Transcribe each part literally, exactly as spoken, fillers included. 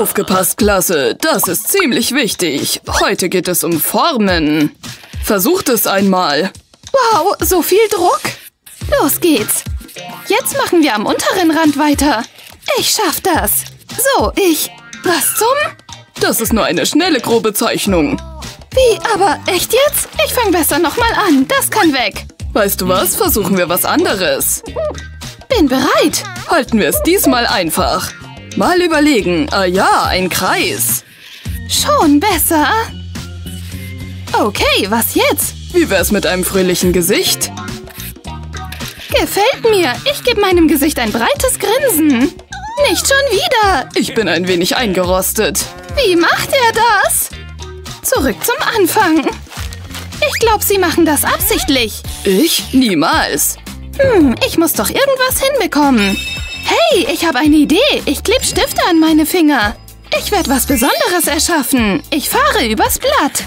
Aufgepasst, Klasse, das ist ziemlich wichtig. Heute geht es um Formen. Versucht es einmal. Wow, so viel Druck. Los geht's. Jetzt machen wir am unteren Rand weiter. Ich schaff das. So, ich... Was zum? Das ist nur eine schnelle, grobe Zeichnung. Wie, aber echt jetzt? Ich fange besser nochmal an. Das kann weg. Weißt du was? Versuchen wir was anderes. Bin bereit. Halten wir es diesmal einfach. Mal überlegen. Ah ja, ein Kreis. Schon besser. Okay, was jetzt? Wie wär's mit einem fröhlichen Gesicht? Gefällt mir. Ich gebe meinem Gesicht ein breites Grinsen. Nicht schon wieder. Ich bin ein wenig eingerostet. Wie macht er das? Zurück zum Anfang. Ich glaube, sie machen das absichtlich. Ich? Niemals. Hm, ich muss doch irgendwas hinbekommen. Hey, ich habe eine Idee. Ich klebe Stifte an meine Finger. Ich werde was Besonderes erschaffen. Ich fahre übers Blatt.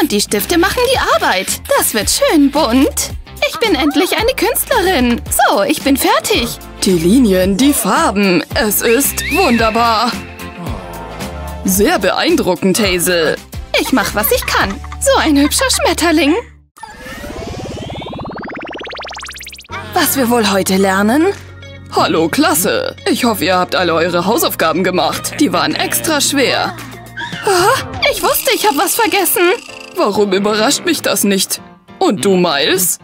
Und die Stifte machen die Arbeit. Das wird schön bunt. Ich bin endlich eine Künstlerin. So, ich bin fertig. Die Linien, die Farben. Es ist wunderbar. Sehr beeindruckend, Hazel. Ich mache, was ich kann. So ein hübscher Schmetterling. Was wir wohl heute lernen? Hallo, Klasse. Ich hoffe, ihr habt alle eure Hausaufgaben gemacht. Die waren extra schwer. Oh, ich wusste, ich habe was vergessen. Warum überrascht mich das nicht? Und du, Miles?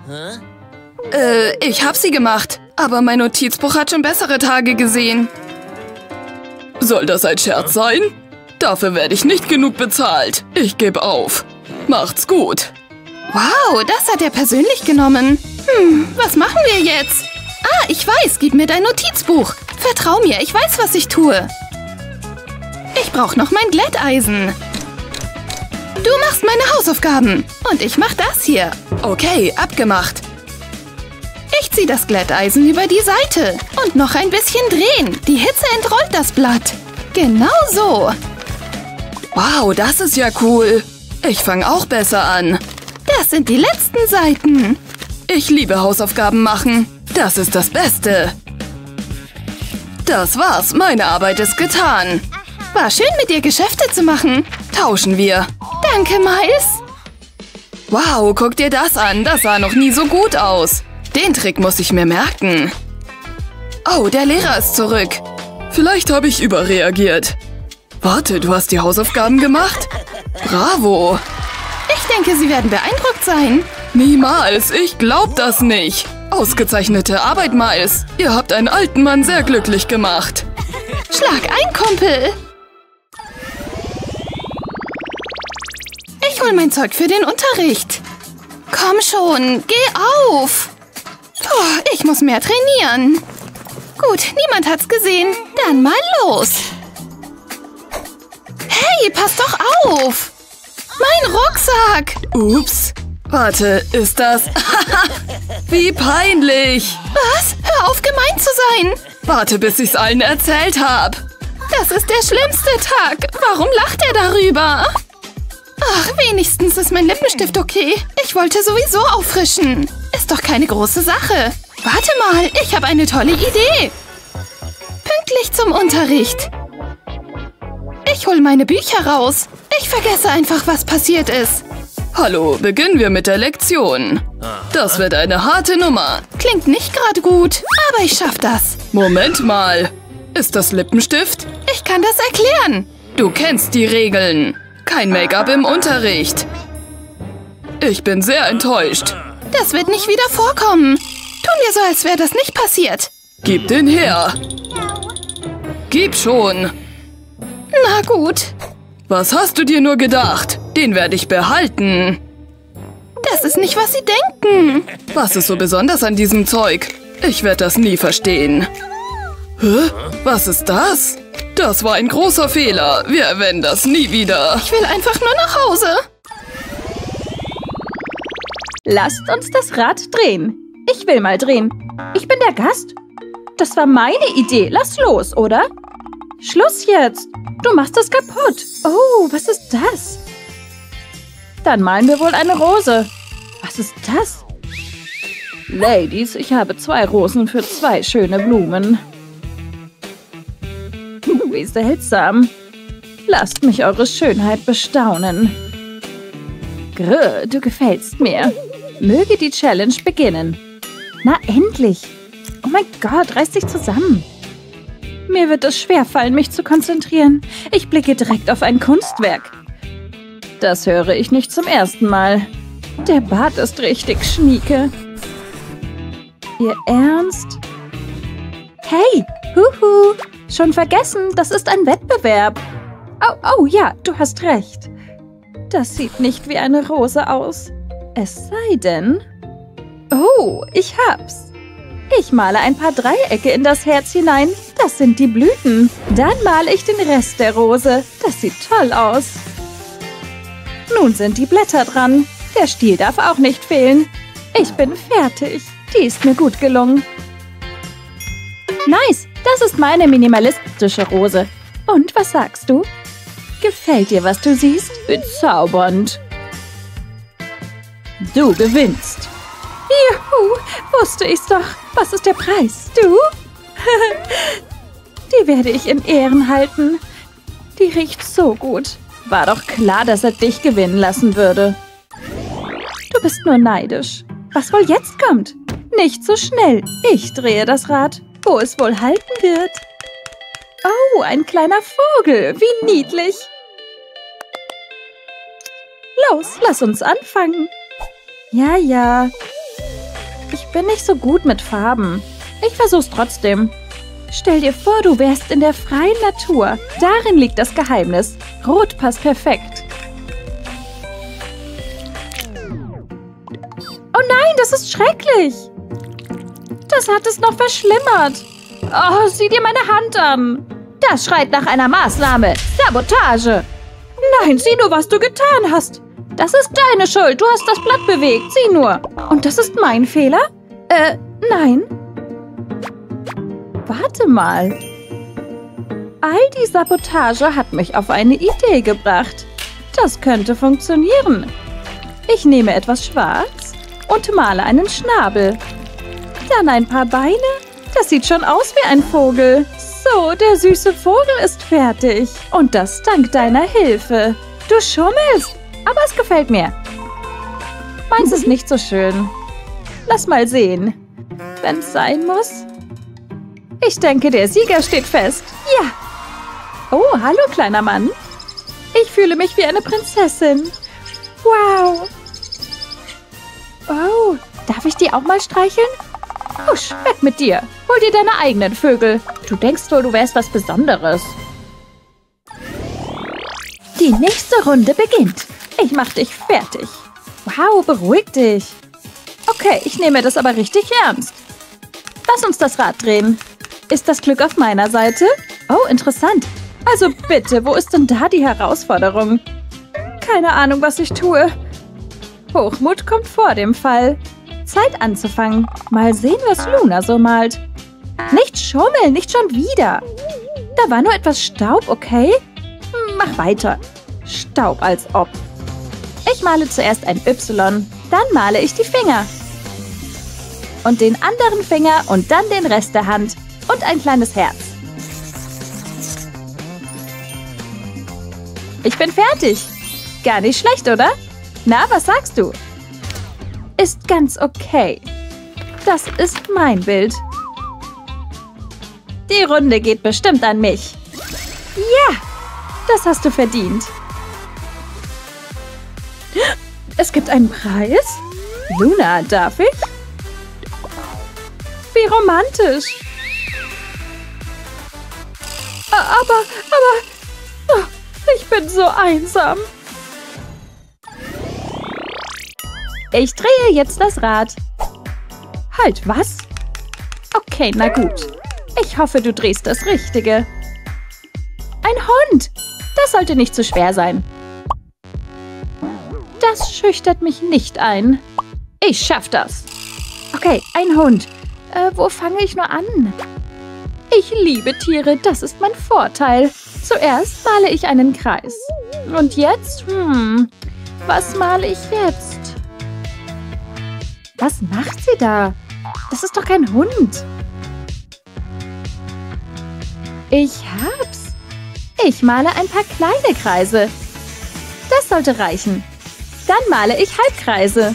Äh, ich habe sie gemacht. Aber mein Notizbuch hat schon bessere Tage gesehen. Soll das ein Scherz sein? Dafür werde ich nicht genug bezahlt. Ich gebe auf. Macht's gut. Wow, das hat er persönlich genommen. Hm, was machen wir jetzt? Ah, ich weiß, gib mir dein Notizbuch. Vertrau mir, ich weiß, was ich tue. Ich brauche noch mein Glätteisen. Du machst meine Hausaufgaben. Und ich mach das hier. Okay, abgemacht. Ich ziehe das Glätteisen über die Seite. Und noch ein bisschen drehen. Die Hitze entrollt das Blatt. Genau so. Wow, das ist ja cool. Ich fange auch besser an. Das sind die letzten Seiten. Ich liebe Hausaufgaben machen. Das ist das Beste. Das war's, meine Arbeit ist getan. War schön, mit dir Geschäfte zu machen. Tauschen wir. Danke, Miles. Wow, guck dir das an. Das sah noch nie so gut aus. Den Trick muss ich mir merken. Oh, der Lehrer ist zurück. Vielleicht habe ich überreagiert. Warte, du hast die Hausaufgaben gemacht? Bravo! Ich denke, sie werden beeindruckt sein. Niemals, ich glaub das nicht. Ausgezeichnete Arbeit, Miles. Ihr habt einen alten Mann sehr glücklich gemacht. Schlag ein, Kumpel! Ich hol mein Zeug für den Unterricht. Komm schon, geh auf! Oh, ich muss mehr trainieren. Gut, niemand hat's gesehen. Dann mal los. Hey, pass doch auf! Mein Rucksack! Ups. Warte, ist das... Wie peinlich! Was? Hör auf, gemein zu sein! Warte, bis ich's allen erzählt habe. Das ist der schlimmste Tag. Warum lacht er darüber? Ach, wenigstens ist mein Lippenstift okay. Ich wollte sowieso auffrischen. Ist doch keine große Sache. Warte mal, ich habe eine tolle Idee. Pünktlich zum Unterricht. Ich hole meine Bücher raus. Ich vergesse einfach, was passiert ist. Hallo, beginnen wir mit der Lektion. Das wird eine harte Nummer. Klingt nicht gerade gut, aber ich schaff das. Moment mal. Ist das Lippenstift? Ich kann das erklären. Du kennst die Regeln. Kein Make-up im Unterricht. Ich bin sehr enttäuscht. Das wird nicht wieder vorkommen. Tun wir so, als wäre das nicht passiert. Gib den her. Gib schon. Na gut. Was hast du dir nur gedacht? Den werde ich behalten. Das ist nicht, was sie denken. Was ist so besonders an diesem Zeug? Ich werde das nie verstehen. Hä? Was ist das? Das war ein großer Fehler. Wir erwähnen das nie wieder. Ich will einfach nur nach Hause. Lasst uns das Rad drehen. Ich will mal drehen. Ich bin der Gast. Das war meine Idee. Lass los, oder? Schluss jetzt. Du machst das kaputt. Oh, was ist das? Dann malen wir wohl eine Rose. Was ist das? Ladies, ich habe zwei Rosen für zwei schöne Blumen. Wie seltsam. Lasst mich eure Schönheit bestaunen. Grr, du gefällst mir. Möge die Challenge beginnen. Na endlich. Oh mein Gott, reiß dich zusammen. Mir wird es schwerfallen, mich zu konzentrieren. Ich blicke direkt auf ein Kunstwerk. Das höre ich nicht zum ersten Mal. Der Bart ist richtig schnieke. Ihr Ernst? Hey, huhu, schon vergessen, das ist ein Wettbewerb. Oh, oh ja, du hast recht. Das sieht nicht wie eine Rose aus. Es sei denn... Oh, ich hab's. Ich male ein paar Dreiecke in das Herz hinein. Das sind die Blüten. Dann male ich den Rest der Rose. Das sieht toll aus. Nun sind die Blätter dran. Der Stiel darf auch nicht fehlen. Ich bin fertig. Die ist mir gut gelungen. Nice, das ist meine minimalistische Rose. Und was sagst du? Gefällt dir, was du siehst? Bezaubernd. Du gewinnst. Juhu, wusste ich's doch. Was ist der Preis? Du? Die werde ich in Ehren halten. Die riecht so gut. War doch klar, dass er dich gewinnen lassen würde. Du bist nur neidisch. Was wohl jetzt kommt? Nicht so schnell. Ich drehe das Rad, wo es wohl halten wird. Oh, ein kleiner Vogel. Wie niedlich. Los, lass uns anfangen. Ja, ja. Ich bin nicht so gut mit Farben. Ich versuch's trotzdem. Stell dir vor, du wärst in der freien Natur. Darin liegt das Geheimnis. Rot passt perfekt. Oh nein, das ist schrecklich. Das hat es noch verschlimmert. Oh, sieh dir meine Hand an. Das schreit nach einer Maßnahme. Sabotage. Nein, sieh nur, was du getan hast. Das ist deine Schuld. Du hast das Blatt bewegt. Sieh nur. Und das ist mein Fehler? Äh, nein. Warte mal. All die Sabotage hat mich auf eine Idee gebracht. Das könnte funktionieren. Ich nehme etwas schwarz und male einen Schnabel. Dann ein paar Beine. Das sieht schon aus wie ein Vogel. So, der süße Vogel ist fertig. Und das dank deiner Hilfe. Du schummelst, aber es gefällt mir. Meins ist nicht so schön. Lass mal sehen. Wenn's sein muss. Ich denke, der Sieger steht fest. Ja. Oh, hallo, kleiner Mann. Ich fühle mich wie eine Prinzessin. Wow. Oh, darf ich die auch mal streicheln? Husch, weg mit dir. Hol dir deine eigenen Vögel. Du denkst wohl, du wärst was Besonderes. Die nächste Runde beginnt. Ich mach dich fertig. Wow, beruhig dich. Okay, ich nehme das aber richtig ernst. Lass uns das Rad drehen. Ist das Glück auf meiner Seite? Oh, interessant. Also bitte, wo ist denn da die Herausforderung? Keine Ahnung, was ich tue. Hochmut kommt vor dem Fall. Zeit anzufangen. Mal sehen, was Luna so malt. Nicht schummeln, nicht schon wieder. Da war nur etwas Staub, okay? Mach weiter. Staub als ob. Ich male zuerst ein Y, dann male ich die Finger. Und den anderen Finger und dann den Rest der Hand. Und ein kleines Herz. Ich bin fertig. Gar nicht schlecht, oder? Na, was sagst du? Ist ganz okay. Das ist mein Bild. Die Runde geht bestimmt an mich. Ja, das hast du verdient. Es gibt einen Preis? Luna, darf ich? Wie romantisch. Aber, aber, oh, ich bin so einsam. Ich drehe jetzt das Rad. Halt, was? Okay, na gut. Ich hoffe, du drehst das Richtige. Ein Hund! Das sollte nicht zu schwer sein. Das schüchtert mich nicht ein. Ich schaff das. Okay, ein Hund. Äh, wo fange ich nur an? Ich liebe Tiere, das ist mein Vorteil. Zuerst male ich einen Kreis. Und jetzt? Hm, was male ich jetzt? Was macht sie da? Das ist doch kein Hund. Ich hab's. Ich male ein paar kleine Kreise. Das sollte reichen. Dann male ich Halbkreise.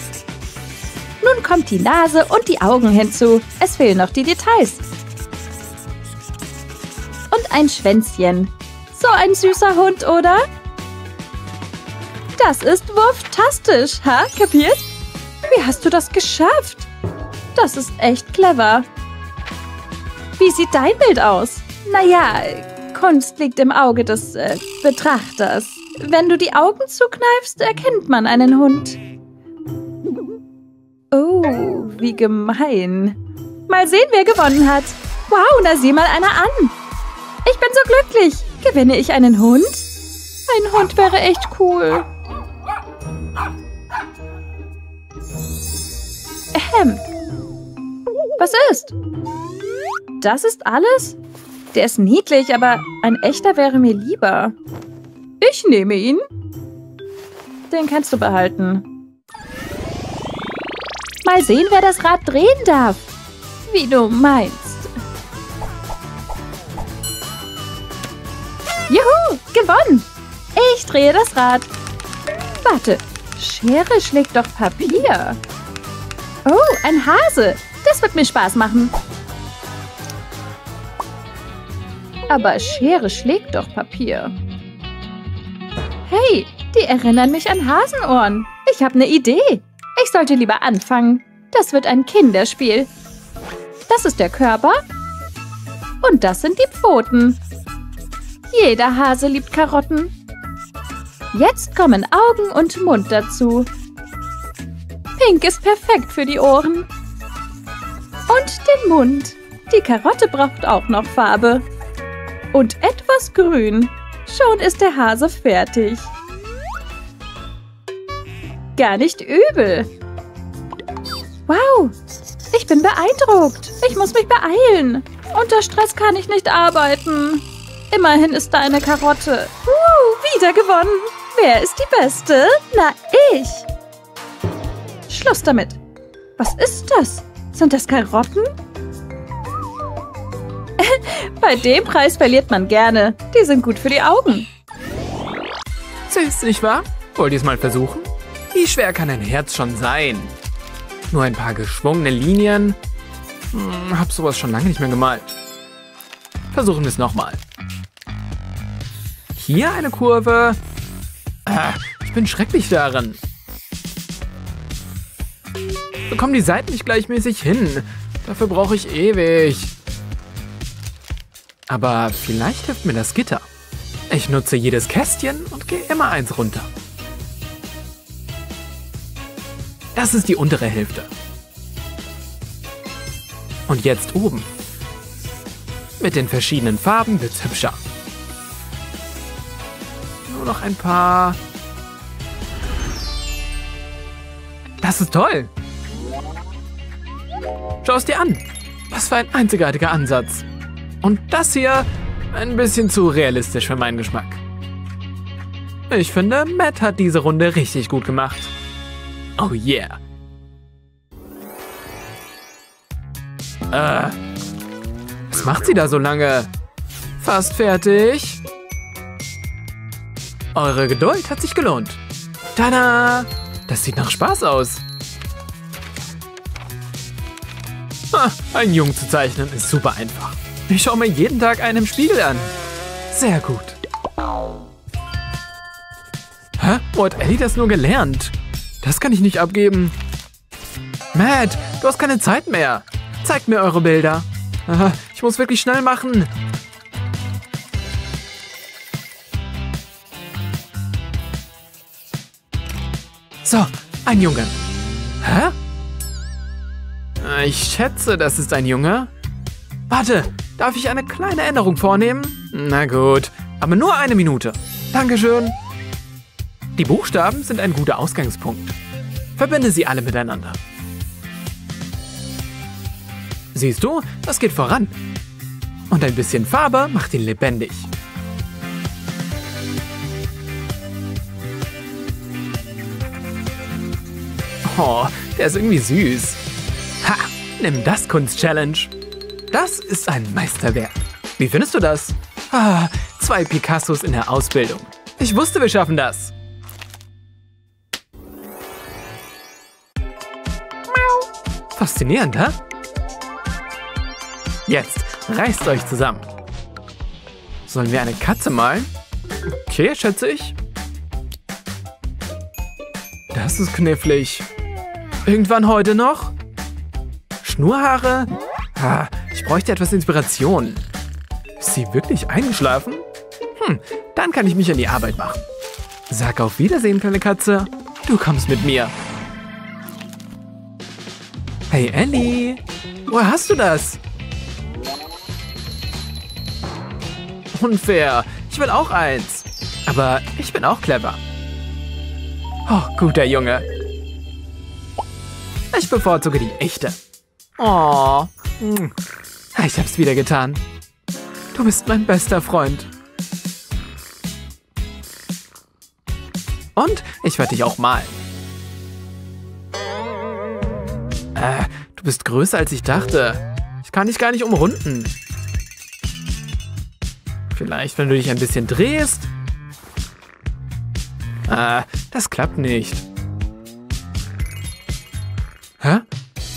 Nun kommt die Nase und die Augen hinzu. Es fehlen noch die Details. Und ein Schwänzchen. So ein süßer Hund, oder? Das ist wufftastisch, ha? Kapiert? Wie hast du das geschafft? Das ist echt clever. Wie sieht dein Bild aus? Naja, Kunst liegt im Auge des äh, Betrachters. Wenn du die Augen zukneifst, erkennt man einen Hund. Oh, wie gemein. Mal sehen, wer gewonnen hat. Wow, da sieh mal einer an. Ich bin so glücklich. Gewinne ich einen Hund? Ein Hund wäre echt cool. Ahem. Was ist? Das ist alles? Der ist niedlich, aber ein echter wäre mir lieber. Ich nehme ihn. Den kannst du behalten. Mal sehen, wer das Rad drehen darf. Wie du meinst. Juhu, gewonnen. Ich drehe das Rad. Warte, Schere schlägt doch Papier. Oh, ein Hase. Das wird mir Spaß machen. Aber Schere schlägt doch Papier. Hey, die erinnern mich an Hasenohren. Ich habe eine Idee. Ich sollte lieber anfangen. Das wird ein Kinderspiel. Das ist der Körper. Und das sind die Pfoten. Jeder Hase liebt Karotten. Jetzt kommen Augen und Mund dazu. Pink ist perfekt für die Ohren. Und den Mund. Die Karotte braucht auch noch Farbe. Und etwas Grün. Schon ist der Hase fertig. Gar nicht übel. Wow, ich bin beeindruckt. Ich muss mich beeilen. Unter Stress kann ich nicht arbeiten. Immerhin ist da eine Karotte. Uh, wieder gewonnen. Wer ist die Beste? Na, ich. Schluss damit. Was ist das? Sind das Karotten? Bei dem Preis verliert man gerne. Die sind gut für die Augen. Süß, nicht wahr? Wollt ihr es mal versuchen? Wie schwer kann ein Herz schon sein? Nur ein paar geschwungene Linien? Hm, hab sowas schon lange nicht mehr gemalt. Versuchen wir es nochmal. Hier eine Kurve. Ah, ich bin schrecklich darin. Bekommen die Seiten nicht gleichmäßig hin. Dafür brauche ich ewig. Aber vielleicht hilft mir das Gitter. Ich nutze jedes Kästchen und gehe immer eins runter. Das ist die untere Hälfte. Und jetzt oben. Mit den verschiedenen Farben wird's hübscher. Nur noch ein paar. Das ist toll! Schau es dir an! Was für ein einzigartiger Ansatz! Und das hier ein bisschen zu realistisch für meinen Geschmack. Ich finde, Matt hat diese Runde richtig gut gemacht. Oh yeah. Äh, was macht sie da so lange? Fast fertig. Eure Geduld hat sich gelohnt. Tada! Das sieht nach Spaß aus. Ah, einen Jungen zu zeichnen ist super einfach. Ich schaue mir jeden Tag einen im Spiegel an. Sehr gut. Hä? Wo hat Ellie das nur gelernt? Das kann ich nicht abgeben. Matt, du hast keine Zeit mehr. Zeigt mir eure Bilder. Ich muss wirklich schnell machen. So, ein Junge. Hä? Ich schätze, das ist ein Junge. Warte. Darf ich eine kleine Änderung vornehmen? Na gut, aber nur eine Minute. Dankeschön. Die Buchstaben sind ein guter Ausgangspunkt. Verbinde sie alle miteinander. Siehst du, das geht voran. Und ein bisschen Farbe macht ihn lebendig. Oh, der ist irgendwie süß. Ha, nimm das Kunst-Challenge. Das ist ein Meisterwerk. Wie findest du das? Ah, Zwei Picassos in der Ausbildung. Ich wusste, wir schaffen das. Faszinierend, hä? Jetzt, reißt euch zusammen. Sollen wir eine Katze malen? Okay, schätze ich. Das ist knifflig. Irgendwann heute noch? Schnurhaare? Ah, ich bräuchte etwas Inspiration. Ist sie wirklich eingeschlafen? Hm, dann kann ich mich an die Arbeit machen. Sag auf Wiedersehen, kleine Katze. Du kommst mit mir. Hey, Ellie. Woher hast du das? Unfair. Ich will auch eins. Aber ich bin auch clever. Oh, guter Junge. Ich bevorzuge die echte. Oh, ich hab's wieder getan. Du bist mein bester Freund. Und ich werde dich auch malen. Äh, du bist größer, als ich dachte. Ich kann dich gar nicht umrunden. Vielleicht, wenn du dich ein bisschen drehst. Äh, das klappt nicht. Hä?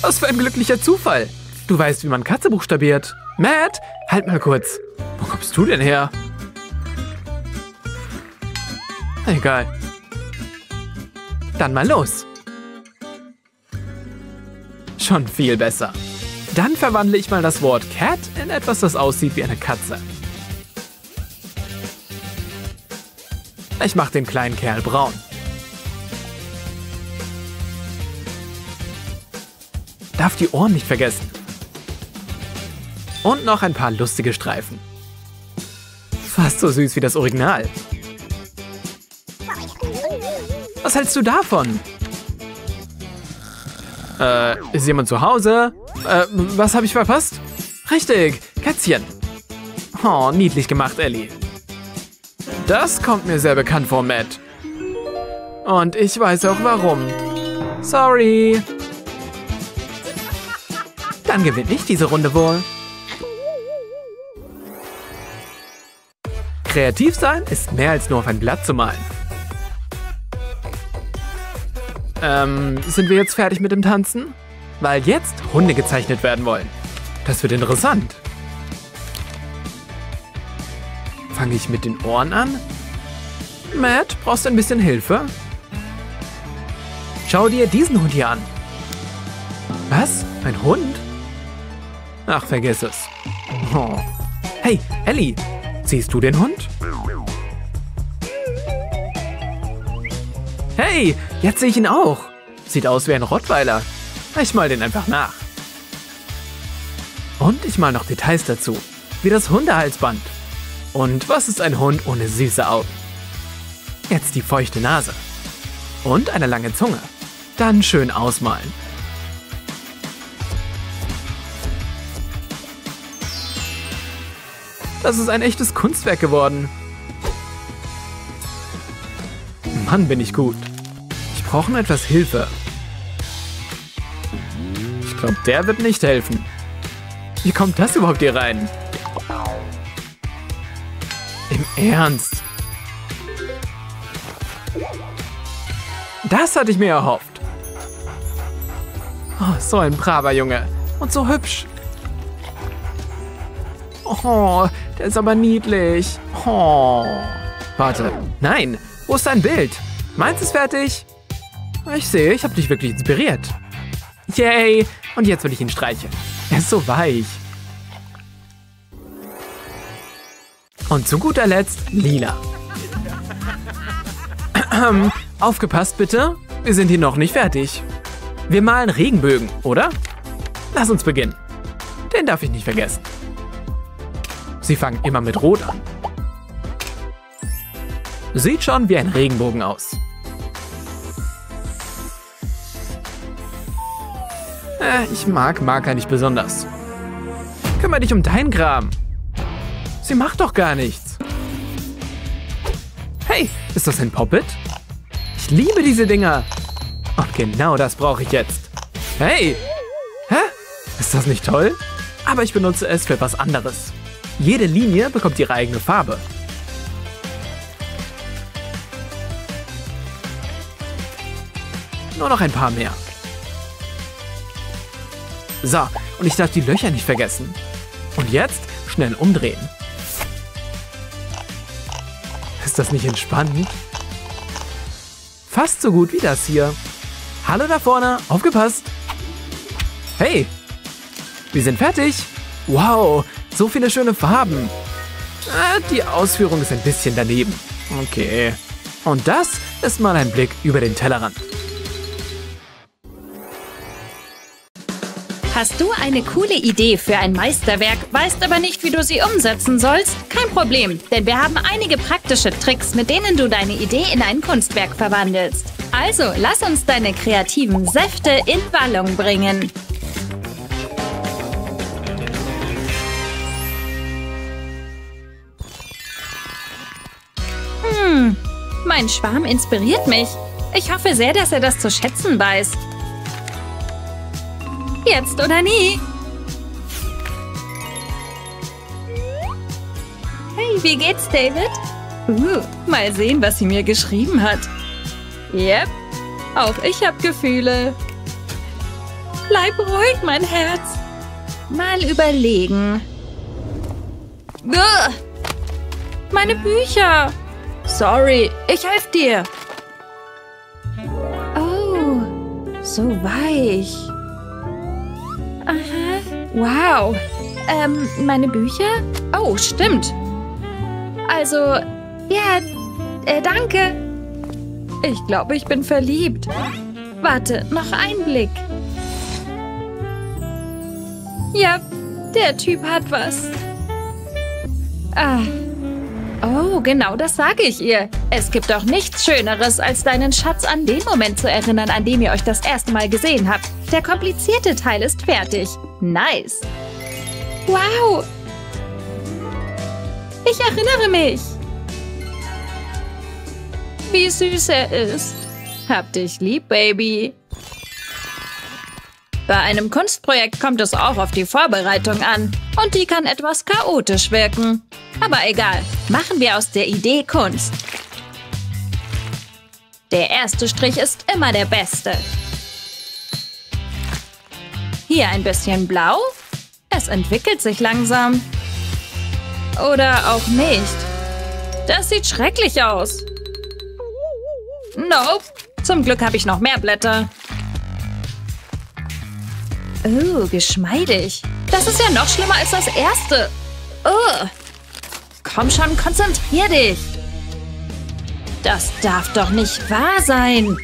Was für ein glücklicher Zufall. Du weißt, wie man Katze buchstabiert. Matt, halt mal kurz. Wo kommst du denn her? Egal. Dann mal los. Schon viel besser. Dann verwandle ich mal das Wort Cat in etwas, das aussieht wie eine Katze. Ich mache den kleinen Kerl braun. Darf die Ohren nicht vergessen. Und noch ein paar lustige Streifen. Fast so süß wie das Original. Was hältst du davon? Äh, ist jemand zu Hause? Äh, was habe ich verpasst? Richtig, Kätzchen. Oh, niedlich gemacht, Ellie. Das kommt mir sehr bekannt vor, Matt. Und ich weiß auch warum. Sorry. Dann gewinne ich diese Runde wohl. Kreativ sein ist mehr als nur auf ein Blatt zu malen. Ähm, sind wir jetzt fertig mit dem Tanzen? Weil jetzt Hunde gezeichnet werden wollen. Das wird interessant. Fange ich mit den Ohren an? Matt, brauchst du ein bisschen Hilfe? Schau dir diesen Hund hier an. Was? Ein Hund? Ach, vergiss es. Oh. Hey, Ellie, siehst du den Hund? Hey, jetzt sehe ich ihn auch. Sieht aus wie ein Rottweiler. Ich mal den einfach nach. Und ich mal noch Details dazu, wie das Hundehalsband. Und was ist ein Hund ohne süße Augen? Jetzt die feuchte Nase. Und eine lange Zunge. Dann schön ausmalen. Das ist ein echtes Kunstwerk geworden. Mann, bin ich gut. Ich brauche nur etwas Hilfe. Ich glaube, der wird nicht helfen. Wie kommt das überhaupt hier rein? Im Ernst? Das hatte ich mir erhofft. Oh, so ein braver Junge. Und so hübsch. Oh, der ist aber niedlich. Oh. Warte. Nein, wo ist dein Bild? Meins ist fertig. Ich sehe, ich habe dich wirklich inspiriert. Yay. Und jetzt will ich ihn streicheln. Er ist so weich. Und zu guter Letzt lila. Aufgepasst bitte. Wir sind hier noch nicht fertig. Wir malen Regenbögen, oder? Lass uns beginnen. Den darf ich nicht vergessen. Sie fangen immer mit Rot an. Sieht schon wie ein Regenbogen aus. Äh, ich mag Marker nicht besonders. Kümmere dich um deinen Kram. Sie macht doch gar nichts. Hey, ist das ein Poppet? Ich liebe diese Dinger. Und genau das brauche ich jetzt. Hey! Hä? Ist das nicht toll? Aber ich benutze es für etwas anderes. Jede Linie bekommt ihre eigene Farbe. Nur noch ein paar mehr. So, und ich darf die Löcher nicht vergessen. Und jetzt schnell umdrehen. Ist das nicht entspannend? Fast so gut wie das hier. Hallo da vorne, aufgepasst. Hey, wir sind fertig. Wow, so viele schöne Farben. Ah, die Ausführung ist ein bisschen daneben. Okay, und das ist mal ein Blick über den Tellerrand. Hast du eine coole Idee für ein Meisterwerk, weißt aber nicht, wie du sie umsetzen sollst? Kein Problem, denn wir haben einige praktische Tricks, mit denen du deine Idee in ein Kunstwerk verwandelst. Also lass uns deine kreativen Säfte in Wallung bringen. Hm, mein Schwarm inspiriert mich. Ich hoffe sehr, dass er das zu schätzen weiß. Jetzt oder nie. Hey, wie geht's, David? Uh, mal sehen, was sie mir geschrieben hat. Yep, auch ich hab Gefühle. Bleib ruhig, mein Herz. Mal überlegen. Uah, meine Bücher. Sorry, ich helf dir. Oh, so weich. Aha. Wow. Ähm, meine Bücher? Oh, stimmt. Also, ja, äh, danke. Ich glaube, ich bin verliebt. Warte, noch ein Blick. Ja, der Typ hat was. Ah. Oh, genau das sage ich ihr. Es gibt doch nichts Schöneres, als deinen Schatz an den Moment zu erinnern, an dem ihr euch das erste Mal gesehen habt. Der komplizierte Teil ist fertig. Nice. Wow. Ich erinnere mich. Wie süß er ist. Hab dich lieb, Baby. Bei einem Kunstprojekt kommt es auch auf die Vorbereitung an. Und die kann etwas chaotisch wirken. Aber egal, machen wir aus der Idee Kunst. Der erste Strich ist immer der beste. Hier ein bisschen blau. Es entwickelt sich langsam. Oder auch nicht. Das sieht schrecklich aus. Nope. Zum Glück habe ich noch mehr Blätter. Oh, geschmeidig. Das ist ja noch schlimmer als das erste. Ugh. Komm schon, konzentrier dich. Das darf doch nicht wahr sein.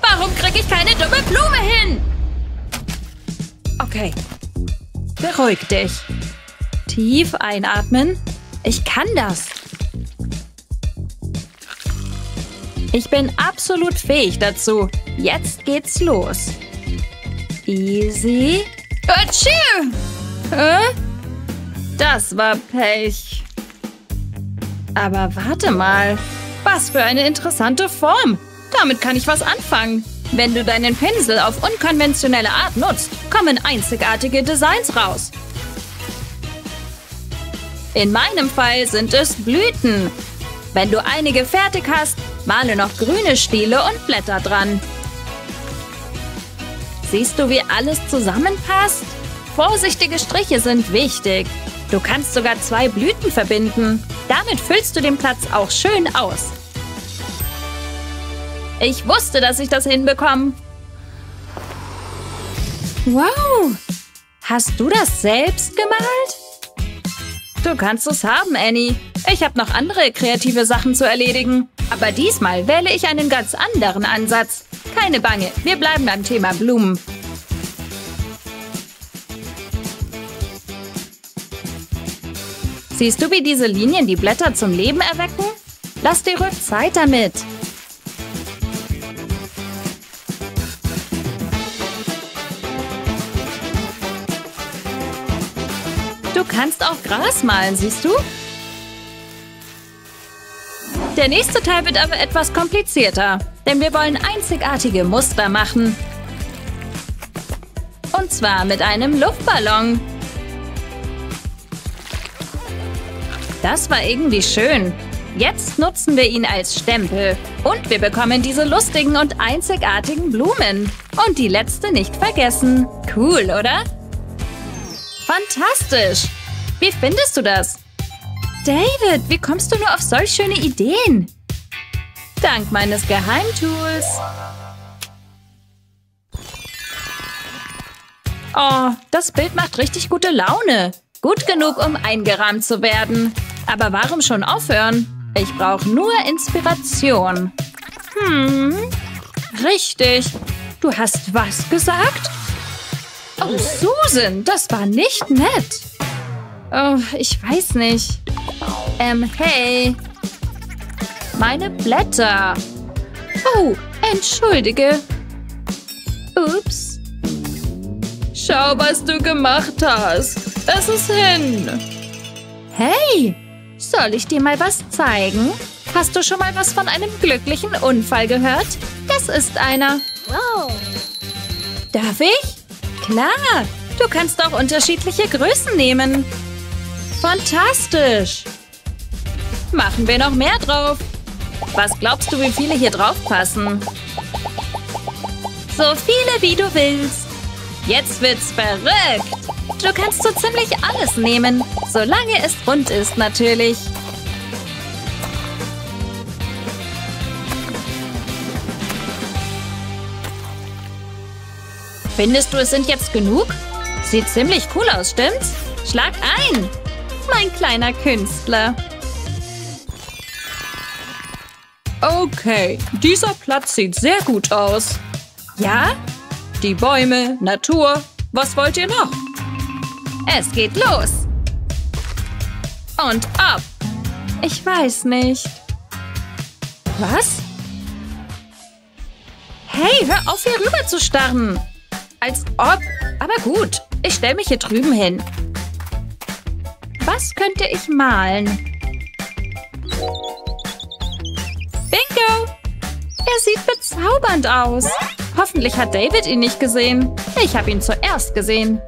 Warum kriege ich keine dumme Blume hin? Okay. Beruhig dich. Tief einatmen. Ich kann das. Ich bin absolut fähig dazu. Jetzt geht's los. Easy. Achoo! Das war Pech. Aber warte mal. Was für eine interessante Form. Damit kann ich was anfangen. Wenn du deinen Pinsel auf unkonventionelle Art nutzt, kommen einzigartige Designs raus. In meinem Fall sind es Blüten. Wenn du einige fertig hast, male noch grüne Stiele und Blätter dran. Siehst du, wie alles zusammenpasst? Vorsichtige Striche sind wichtig. Du kannst sogar zwei Blüten verbinden. Damit füllst du den Platz auch schön aus. Ich wusste, dass ich das hinbekomme. Wow! Hast du das selbst gemalt? Du kannst es haben, Annie. Ich habe noch andere kreative Sachen zu erledigen. Aber diesmal wähle ich einen ganz anderen Ansatz. Keine Bange, wir bleiben beim Thema Blumen. Siehst du, wie diese Linien die Blätter zum Leben erwecken? Lass dir ruhig Zeit damit. Du kannst auch Gras malen, siehst du? Der nächste Teil wird aber etwas komplizierter, denn wir wollen einzigartige Muster machen. Und zwar mit einem Luftballon. Das war irgendwie schön. Jetzt nutzen wir ihn als Stempel. Und wir bekommen diese lustigen und einzigartigen Blumen. Und die letzte nicht vergessen. Cool, oder? Fantastisch! Wie findest du das? David, wie kommst du nur auf solch schöne Ideen? Dank meines Geheimtools. Oh, das Bild macht richtig gute Laune. Gut genug, um eingerahmt zu werden. Aber warum schon aufhören? Ich brauche nur Inspiration. Hm, richtig. Du hast was gesagt? Oh, Susan, das war nicht nett. Oh, ich weiß nicht. Ähm, hey. Meine Blätter. Oh, entschuldige. Ups. Schau, was du gemacht hast. Es ist hin. Hey, soll ich dir mal was zeigen? Hast du schon mal was von einem glücklichen Unfall gehört? Das ist einer. Wow. Darf ich? Klar, du kannst auch unterschiedliche Größen nehmen. Fantastisch. Machen wir noch mehr drauf. Was glaubst du, wie viele hier drauf passen? So viele, wie du willst. Jetzt wird's verrückt. Du kannst so ziemlich alles nehmen, solange es rund ist natürlich. Findest du, es sind jetzt genug? Sieht ziemlich cool aus, stimmt's? Schlag ein, mein kleiner Künstler. Okay, dieser Platz sieht sehr gut aus. Ja? Die Bäume, Natur, was wollt ihr noch? Es geht los. Und ab. Ich weiß nicht. Was? Hey, hör auf, hier rüber zu starren. Als ob. Aber gut, ich stelle mich hier drüben hin. Was könnte ich malen? Bingo! Er sieht bezaubernd aus. Hoffentlich hat David ihn nicht gesehen. Ich habe ihn zuerst gesehen.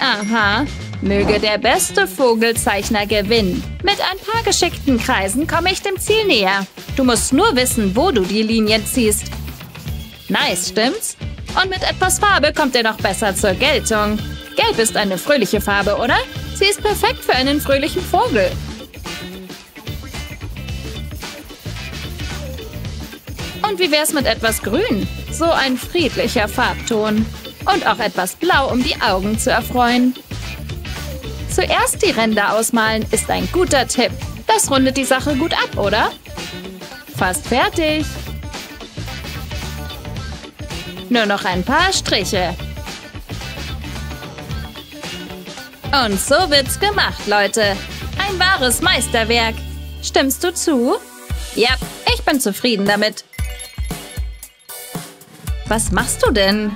Aha. Möge der beste Vogelzeichner gewinnen. Mit ein paar geschickten Kreisen komme ich dem Ziel näher. Du musst nur wissen, wo du die Linien ziehst. Nice, stimmt's? Und mit etwas Farbe kommt er noch besser zur Geltung. Gelb ist eine fröhliche Farbe, oder? Sie ist perfekt für einen fröhlichen Vogel. Und wie wär's mit etwas Grün? So ein friedlicher Farbton. Und auch etwas Blau, um die Augen zu erfreuen. Zuerst die Ränder ausmalen ist ein guter Tipp. Das rundet die Sache gut ab, oder? Fast fertig. Nur noch ein paar Striche. Und so wird's gemacht, Leute. Ein wahres Meisterwerk. Stimmst du zu? Ja, ich bin zufrieden damit. Was machst du denn?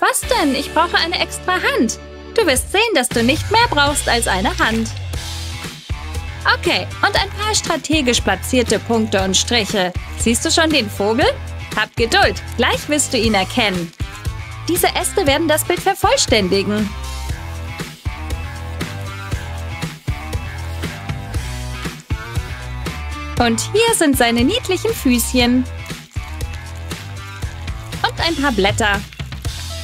Was denn? Ich brauche eine extra Hand. Du wirst sehen, dass du nicht mehr brauchst als eine Hand. Okay, und ein paar strategisch platzierte Punkte und Striche. Siehst du schon den Vogel? Hab Geduld, gleich wirst du ihn erkennen. Diese Äste werden das Bild vervollständigen. Und hier sind seine niedlichen Füßchen. Und ein paar Blätter.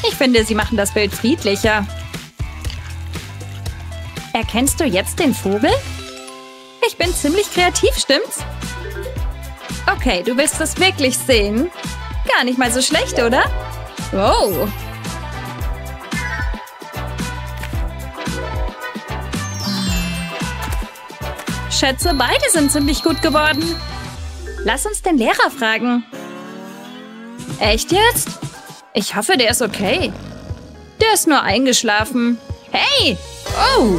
Ich finde, sie machen das Bild friedlicher. Erkennst du jetzt den Vogel? Ich bin ziemlich kreativ, stimmt's? Okay, du willst das wirklich sehen. Gar nicht mal so schlecht, oder? Wow. Schätze, beide sind ziemlich gut geworden. Lass uns den Lehrer fragen. Echt jetzt? Ich hoffe, der ist okay. Der ist nur eingeschlafen. Hey! Oh!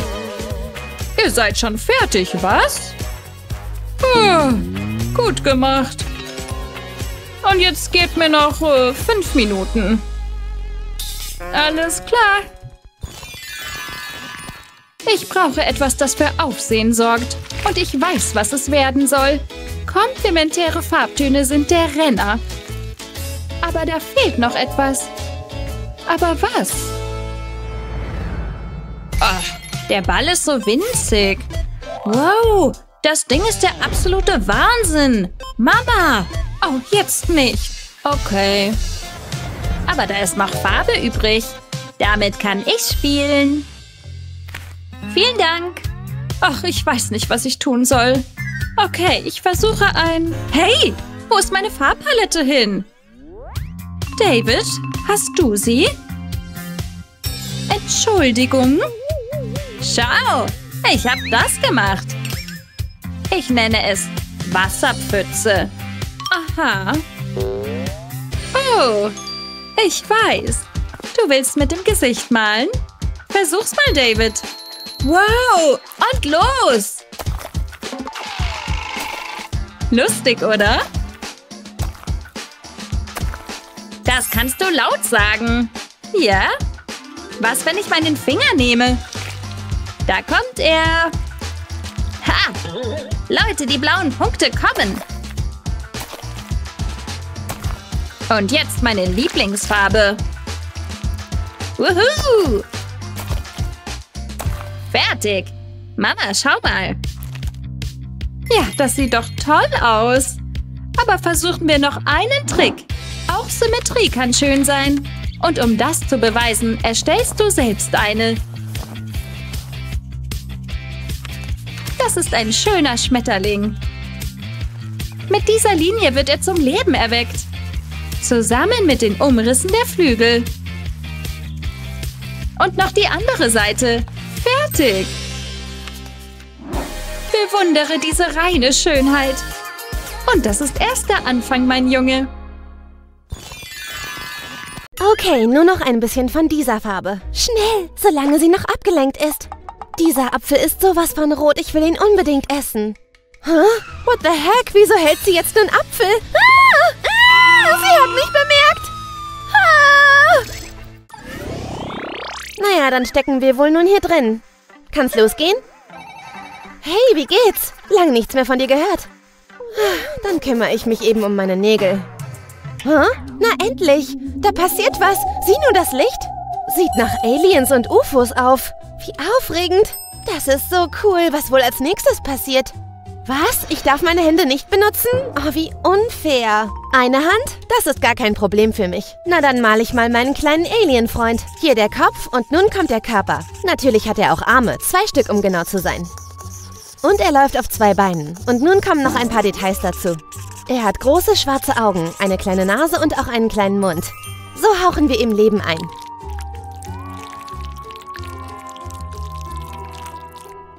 Ihr seid schon fertig, was? Oh, gut gemacht. Und jetzt gebt mir noch äh, fünf Minuten. Alles klar. Ich brauche etwas, das für Aufsehen sorgt. Und ich weiß, was es werden soll. Komplementäre Farbtöne sind der Renner. Aber da fehlt noch etwas. Aber was? Ach, der Ball ist so winzig. Wow, Das Ding ist der absolute Wahnsinn. Mama! Oh, jetzt nicht. Okay. Aber da ist noch Farbe übrig. Damit kann ich spielen. Vielen Dank. Ach, ich weiß nicht, was ich tun soll. Okay, ich versuche ein... Hey, wo ist meine Farbpalette hin? David, hast du sie? Entschuldigung. Schau, ich habe das gemacht. Ich nenne es Wasserpfütze. Aha. Oh, ich weiß. Du willst mit dem Gesicht malen? Versuch's mal, David. Wow, und los! Lustig, oder? Das kannst du laut sagen. Ja? Was, wenn ich meinen Finger nehme? Da kommt er. Ha! Leute, die blauen Punkte kommen. Und jetzt meine Lieblingsfarbe. Wuhu! Fertig. Mama, schau mal. Ja, das sieht doch toll aus. Aber versuchen wir noch einen Trick. Auch Symmetrie kann schön sein. Und um das zu beweisen, erstellst du selbst eine. Das ist ein schöner Schmetterling. Mit dieser Linie wird er zum Leben erweckt. Zusammen mit den Umrissen der Flügel. Und noch die andere Seite. Fertig! Bewundere diese reine Schönheit. Und das ist erst der Anfang, mein Junge. Okay, nur noch ein bisschen von dieser Farbe. Schnell, solange sie noch abgelenkt ist. Dieser Apfel ist sowas von rot, ich will ihn unbedingt essen. Huh? What the heck? Wieso hält sie jetzt einen Apfel? Ah! Ah! Sie hat mich bemerkt! Ah! Naja, dann stecken wir wohl nun hier drin. Kann's losgehen? Hey, wie geht's? Lang nichts mehr von dir gehört. Dann kümmere ich mich eben um meine Nägel. Huh? Na endlich! Da passiert was! Sieh nur das Licht! Sieht nach Aliens und U F Os auf. Wie aufregend! Das ist so cool, was wohl als nächstes passiert. Was? Ich darf meine Hände nicht benutzen? Oh, wie unfair. Eine Hand? Das ist gar kein Problem für mich. Na, dann male ich mal meinen kleinen Alien-Freund. Hier der Kopf und nun kommt der Körper. Natürlich hat er auch Arme, zwei Stück, um genau zu sein. Und er läuft auf zwei Beinen. Und nun kommen noch ein paar Details dazu. Er hat große schwarze Augen, eine kleine Nase und auch einen kleinen Mund. So hauchen wir ihm Leben ein.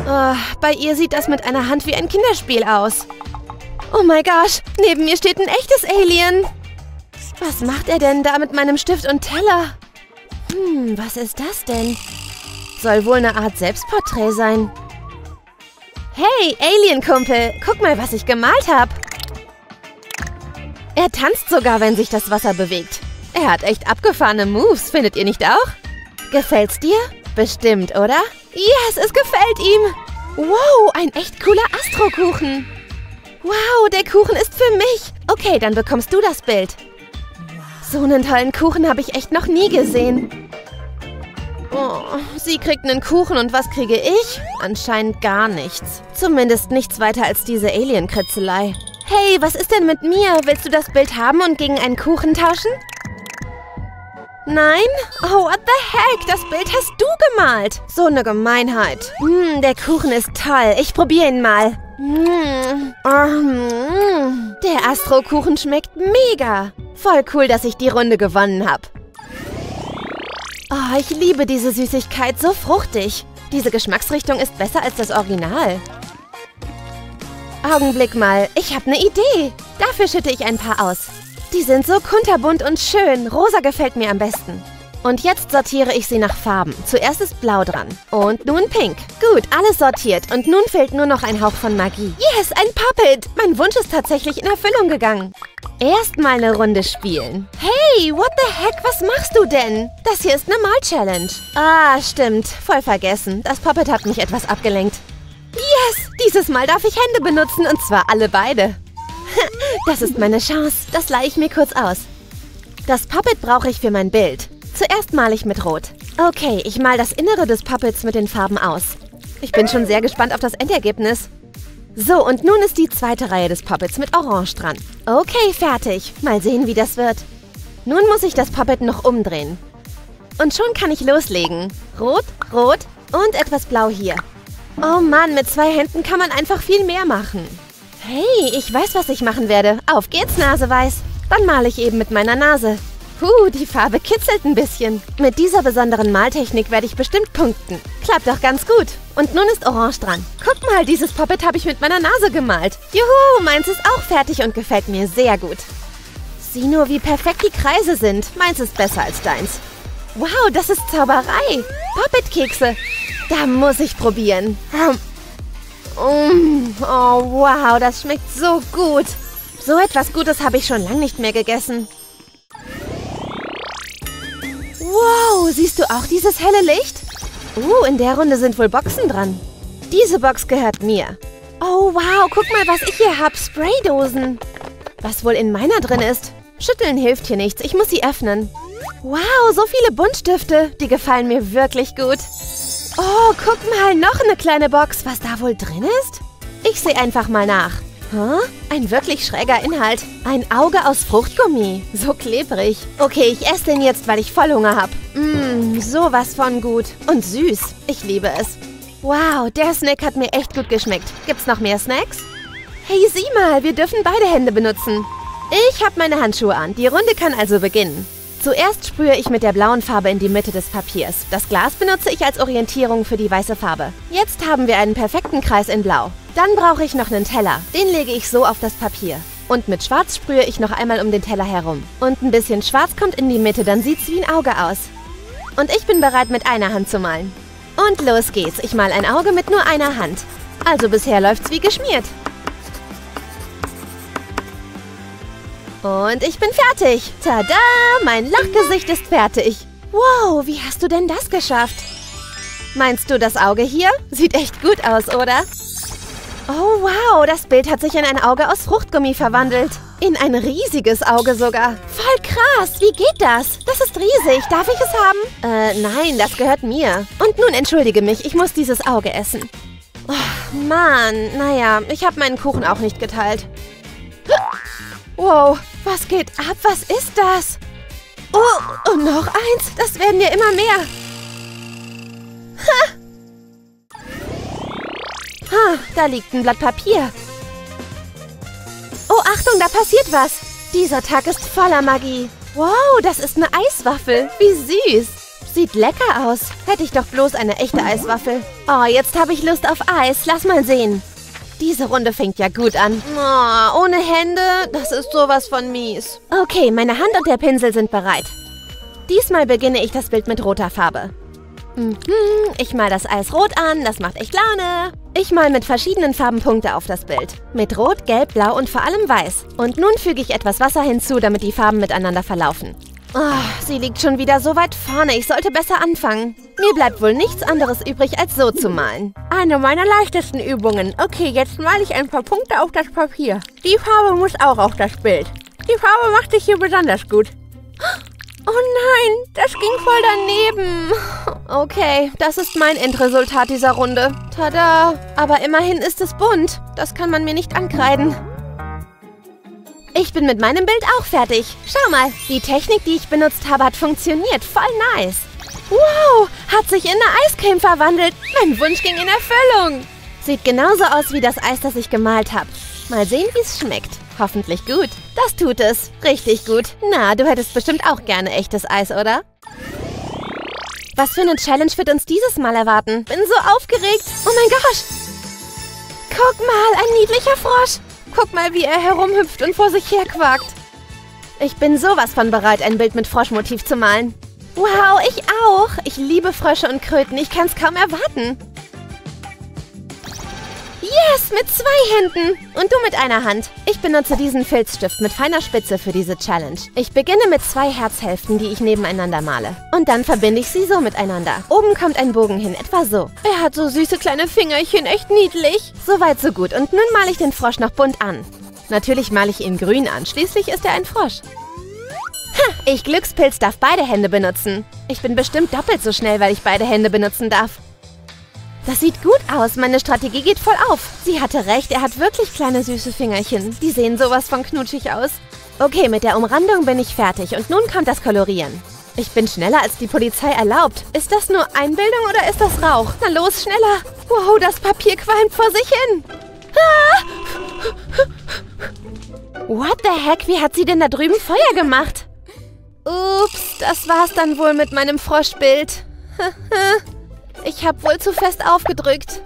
Oh, bei ihr sieht das mit einer Hand wie ein Kinderspiel aus. Oh mein Gott, neben mir steht ein echtes Alien. Was macht er denn da mit meinem Stift und Teller? Hm, was ist das denn? Soll wohl eine Art Selbstporträt sein. Hey, Alien-Kumpel, guck mal, was ich gemalt habe. Er tanzt sogar, wenn sich das Wasser bewegt. Er hat echt abgefahrene Moves, findet ihr nicht auch? Gefällt's dir? Bestimmt, oder? Yes, es gefällt ihm. Wow, ein echt cooler Astrokuchen. Wow, der Kuchen ist für mich. Okay, dann bekommst du das Bild. So einen tollen Kuchen habe ich echt noch nie gesehen. Oh, sie kriegt einen Kuchen und was kriege ich? Anscheinend gar nichts. Zumindest nichts weiter als diese Alien-Kritzelei. Hey, was ist denn mit mir? Willst du das Bild haben und gegen einen Kuchen tauschen? Nein? Oh, what the heck? Das Bild hast du gemalt. So eine Gemeinheit. Mm, der Kuchen ist toll. Ich probiere ihn mal. Mm. Oh, mm. Der Astrokuchen schmeckt mega. Voll cool, dass ich die Runde gewonnen habe. Oh, ich liebe diese Süßigkeit. So fruchtig. Diese Geschmacksrichtung ist besser als das Original. Augenblick mal. Ich habe eine Idee. Dafür schütte ich ein paar aus. Die sind so kunterbunt und schön. Rosa gefällt mir am besten. Und jetzt sortiere ich sie nach Farben. Zuerst ist blau dran. Und nun pink. Gut, alles sortiert. Und nun fehlt nur noch ein Hauch von Magie. Yes, ein Puppet. Mein Wunsch ist tatsächlich in Erfüllung gegangen. Erstmal eine Runde spielen. Hey, what the heck? Was machst du denn? Das hier ist eine Mal-Challenge. Ah, stimmt. Voll vergessen. Das Puppet hat mich etwas abgelenkt. Yes, dieses Mal darf ich Hände benutzen. Und zwar alle beide. Das ist meine Chance. Das leihe ich mir kurz aus. Das Puppet brauche ich für mein Bild. Zuerst male ich mit Rot. Okay, ich male das Innere des Puppets mit den Farben aus. Ich bin schon sehr gespannt auf das Endergebnis. So, und nun ist die zweite Reihe des Puppets mit Orange dran. Okay, fertig. Mal sehen, wie das wird. Nun muss ich das Puppet noch umdrehen. Und schon kann ich loslegen. Rot, rot und etwas blau hier. Oh Mann, mit zwei Händen kann man einfach viel mehr machen. Hey, ich weiß, was ich machen werde. Auf geht's, Naseweiß. Dann male ich eben mit meiner Nase. Huh, die Farbe kitzelt ein bisschen. Mit dieser besonderen Maltechnik werde ich bestimmt punkten. Klappt doch ganz gut. Und nun ist Orange dran. Guck mal, dieses Puppet habe ich mit meiner Nase gemalt. Juhu, meins ist auch fertig und gefällt mir sehr gut. Sieh nur, wie perfekt die Kreise sind. Meins ist besser als deins. Wow, das ist Zauberei. Puppet-Kekse. Da muss ich probieren. Um, oh, wow, das schmeckt so gut. So etwas Gutes habe ich schon lange nicht mehr gegessen. Wow, siehst du auch dieses helle Licht? Uh, in der Runde sind wohl Boxen dran. Diese Box gehört mir. Oh, wow, guck mal, was ich hier habe. Spraydosen. Was wohl in meiner drin ist? Schütteln hilft hier nichts, ich muss sie öffnen. Wow, so viele Buntstifte. Die gefallen mir wirklich gut. Oh, guck mal, noch eine kleine Box. Was da wohl drin ist? Ich sehe einfach mal nach. Huh? Ein wirklich schräger Inhalt. Ein Auge aus Fruchtgummi. So klebrig. Okay, ich esse den jetzt, weil ich voll Hunger habe. Mmm, sowas von gut. Und süß. Ich liebe es. Wow, der Snack hat mir echt gut geschmeckt. Gibt's noch mehr Snacks? Hey, sieh mal, wir dürfen beide Hände benutzen. Ich habe meine Handschuhe an. Die Runde kann also beginnen. Zuerst sprühe ich mit der blauen Farbe in die Mitte des Papiers. Das Glas benutze ich als Orientierung für die weiße Farbe. Jetzt haben wir einen perfekten Kreis in Blau. Dann brauche ich noch einen Teller. Den lege ich so auf das Papier. Und mit Schwarz sprühe ich noch einmal um den Teller herum. Und ein bisschen Schwarz kommt in die Mitte, dann sieht's wie ein Auge aus. Und ich bin bereit, mit einer Hand zu malen. Und los geht's. Ich male ein Auge mit nur einer Hand. Also bisher läuft's wie geschmiert. Und ich bin fertig. Tada! Mein Lachgesicht ist fertig. Wow, wie hast du denn das geschafft? Meinst du das Auge hier? Sieht echt gut aus, oder? Oh, wow, das Bild hat sich in ein Auge aus Fruchtgummi verwandelt. In ein riesiges Auge sogar. Voll krass, wie geht das? Das ist riesig, darf ich es haben? Äh, nein, das gehört mir. Und nun entschuldige mich, ich muss dieses Auge essen. Oh, Mann, naja, ich habe meinen Kuchen auch nicht geteilt. Wow, was geht ab? Was ist das? Oh, und noch eins, das werden ja immer mehr. Ha! Ha, da liegt ein Blatt Papier. Oh, Achtung, da passiert was. Dieser Tag ist voller Magie. Wow, das ist eine Eiswaffel. Wie süß. Sieht lecker aus. Hätte ich doch bloß eine echte Eiswaffel. Oh, jetzt habe ich Lust auf Eis. Lass mal sehen. Diese Runde fängt ja gut an. Oh, ohne Hände, das ist sowas von mies. Okay, meine Hand und der Pinsel sind bereit. Diesmal beginne ich das Bild mit roter Farbe. Mhm, ich mal das Eis rot an, das macht echt Laune. Ich mal mit verschiedenen Farben Punkte auf das Bild. Mit Rot, Gelb, Blau und vor allem Weiß. Und nun füge ich etwas Wasser hinzu, damit die Farben miteinander verlaufen. Oh, sie liegt schon wieder so weit vorne, ich sollte besser anfangen. Mir bleibt wohl nichts anderes übrig, als so zu malen. Eine meiner leichtesten Übungen. Okay, jetzt male ich ein paar Punkte auf das Papier. Die Farbe muss auch auf das Bild. Die Farbe macht sich hier besonders gut. Oh nein, das ging voll daneben. Okay, das ist mein Endresultat dieser Runde. Tada! Aber immerhin ist es bunt. Das kann man mir nicht ankreiden. Ich bin mit meinem Bild auch fertig. Schau mal, die Technik, die ich benutzt habe, hat funktioniert. Voll nice. Wow, hat sich in eine Eiscreme verwandelt. Mein Wunsch ging in Erfüllung. Sieht genauso aus wie das Eis, das ich gemalt habe. Mal sehen, wie es schmeckt. Hoffentlich gut. Das tut es. Richtig gut. Na, du hättest bestimmt auch gerne echtes Eis, oder? Was für eine Challenge wird uns dieses Mal erwarten? Bin so aufgeregt. Oh mein Gott. Guck mal, ein niedlicher Frosch. Guck mal, wie er herumhüpft und vor sich herquakt. Ich bin sowas von bereit, ein Bild mit Froschmotiv zu malen. Wow, ich auch. Ich liebe Frösche und Kröten. Ich kann's kaum erwarten. Yes, mit zwei Händen. Und du mit einer Hand. Ich benutze diesen Filzstift mit feiner Spitze für diese Challenge. Ich beginne mit zwei Herzhälften, die ich nebeneinander male. Und dann verbinde ich sie so miteinander. Oben kommt ein Bogen hin, etwa so. Er hat so süße kleine Fingerchen, echt niedlich. Soweit so gut. Und nun male ich den Frosch noch bunt an. Natürlich male ich ihn grün an. Schließlich ist er ein Frosch. Ha, ich Glückspilz darf beide Hände benutzen. Ich bin bestimmt doppelt so schnell, weil ich beide Hände benutzen darf. Das sieht gut aus. Meine Strategie geht voll auf. Sie hatte recht, er hat wirklich kleine süße Fingerchen. Die sehen sowas von knutschig aus. Okay, mit der Umrandung bin ich fertig und nun kommt das Kolorieren. Ich bin schneller, als die Polizei erlaubt. Ist das nur Einbildung oder ist das Rauch? Na los, schneller. Wow, das Papier qualmt vor sich hin. Ah! What the heck? Wie hat sie denn da drüben Feuer gemacht? Ups, das war's dann wohl mit meinem Froschbild. Ich habe wohl zu fest aufgedrückt.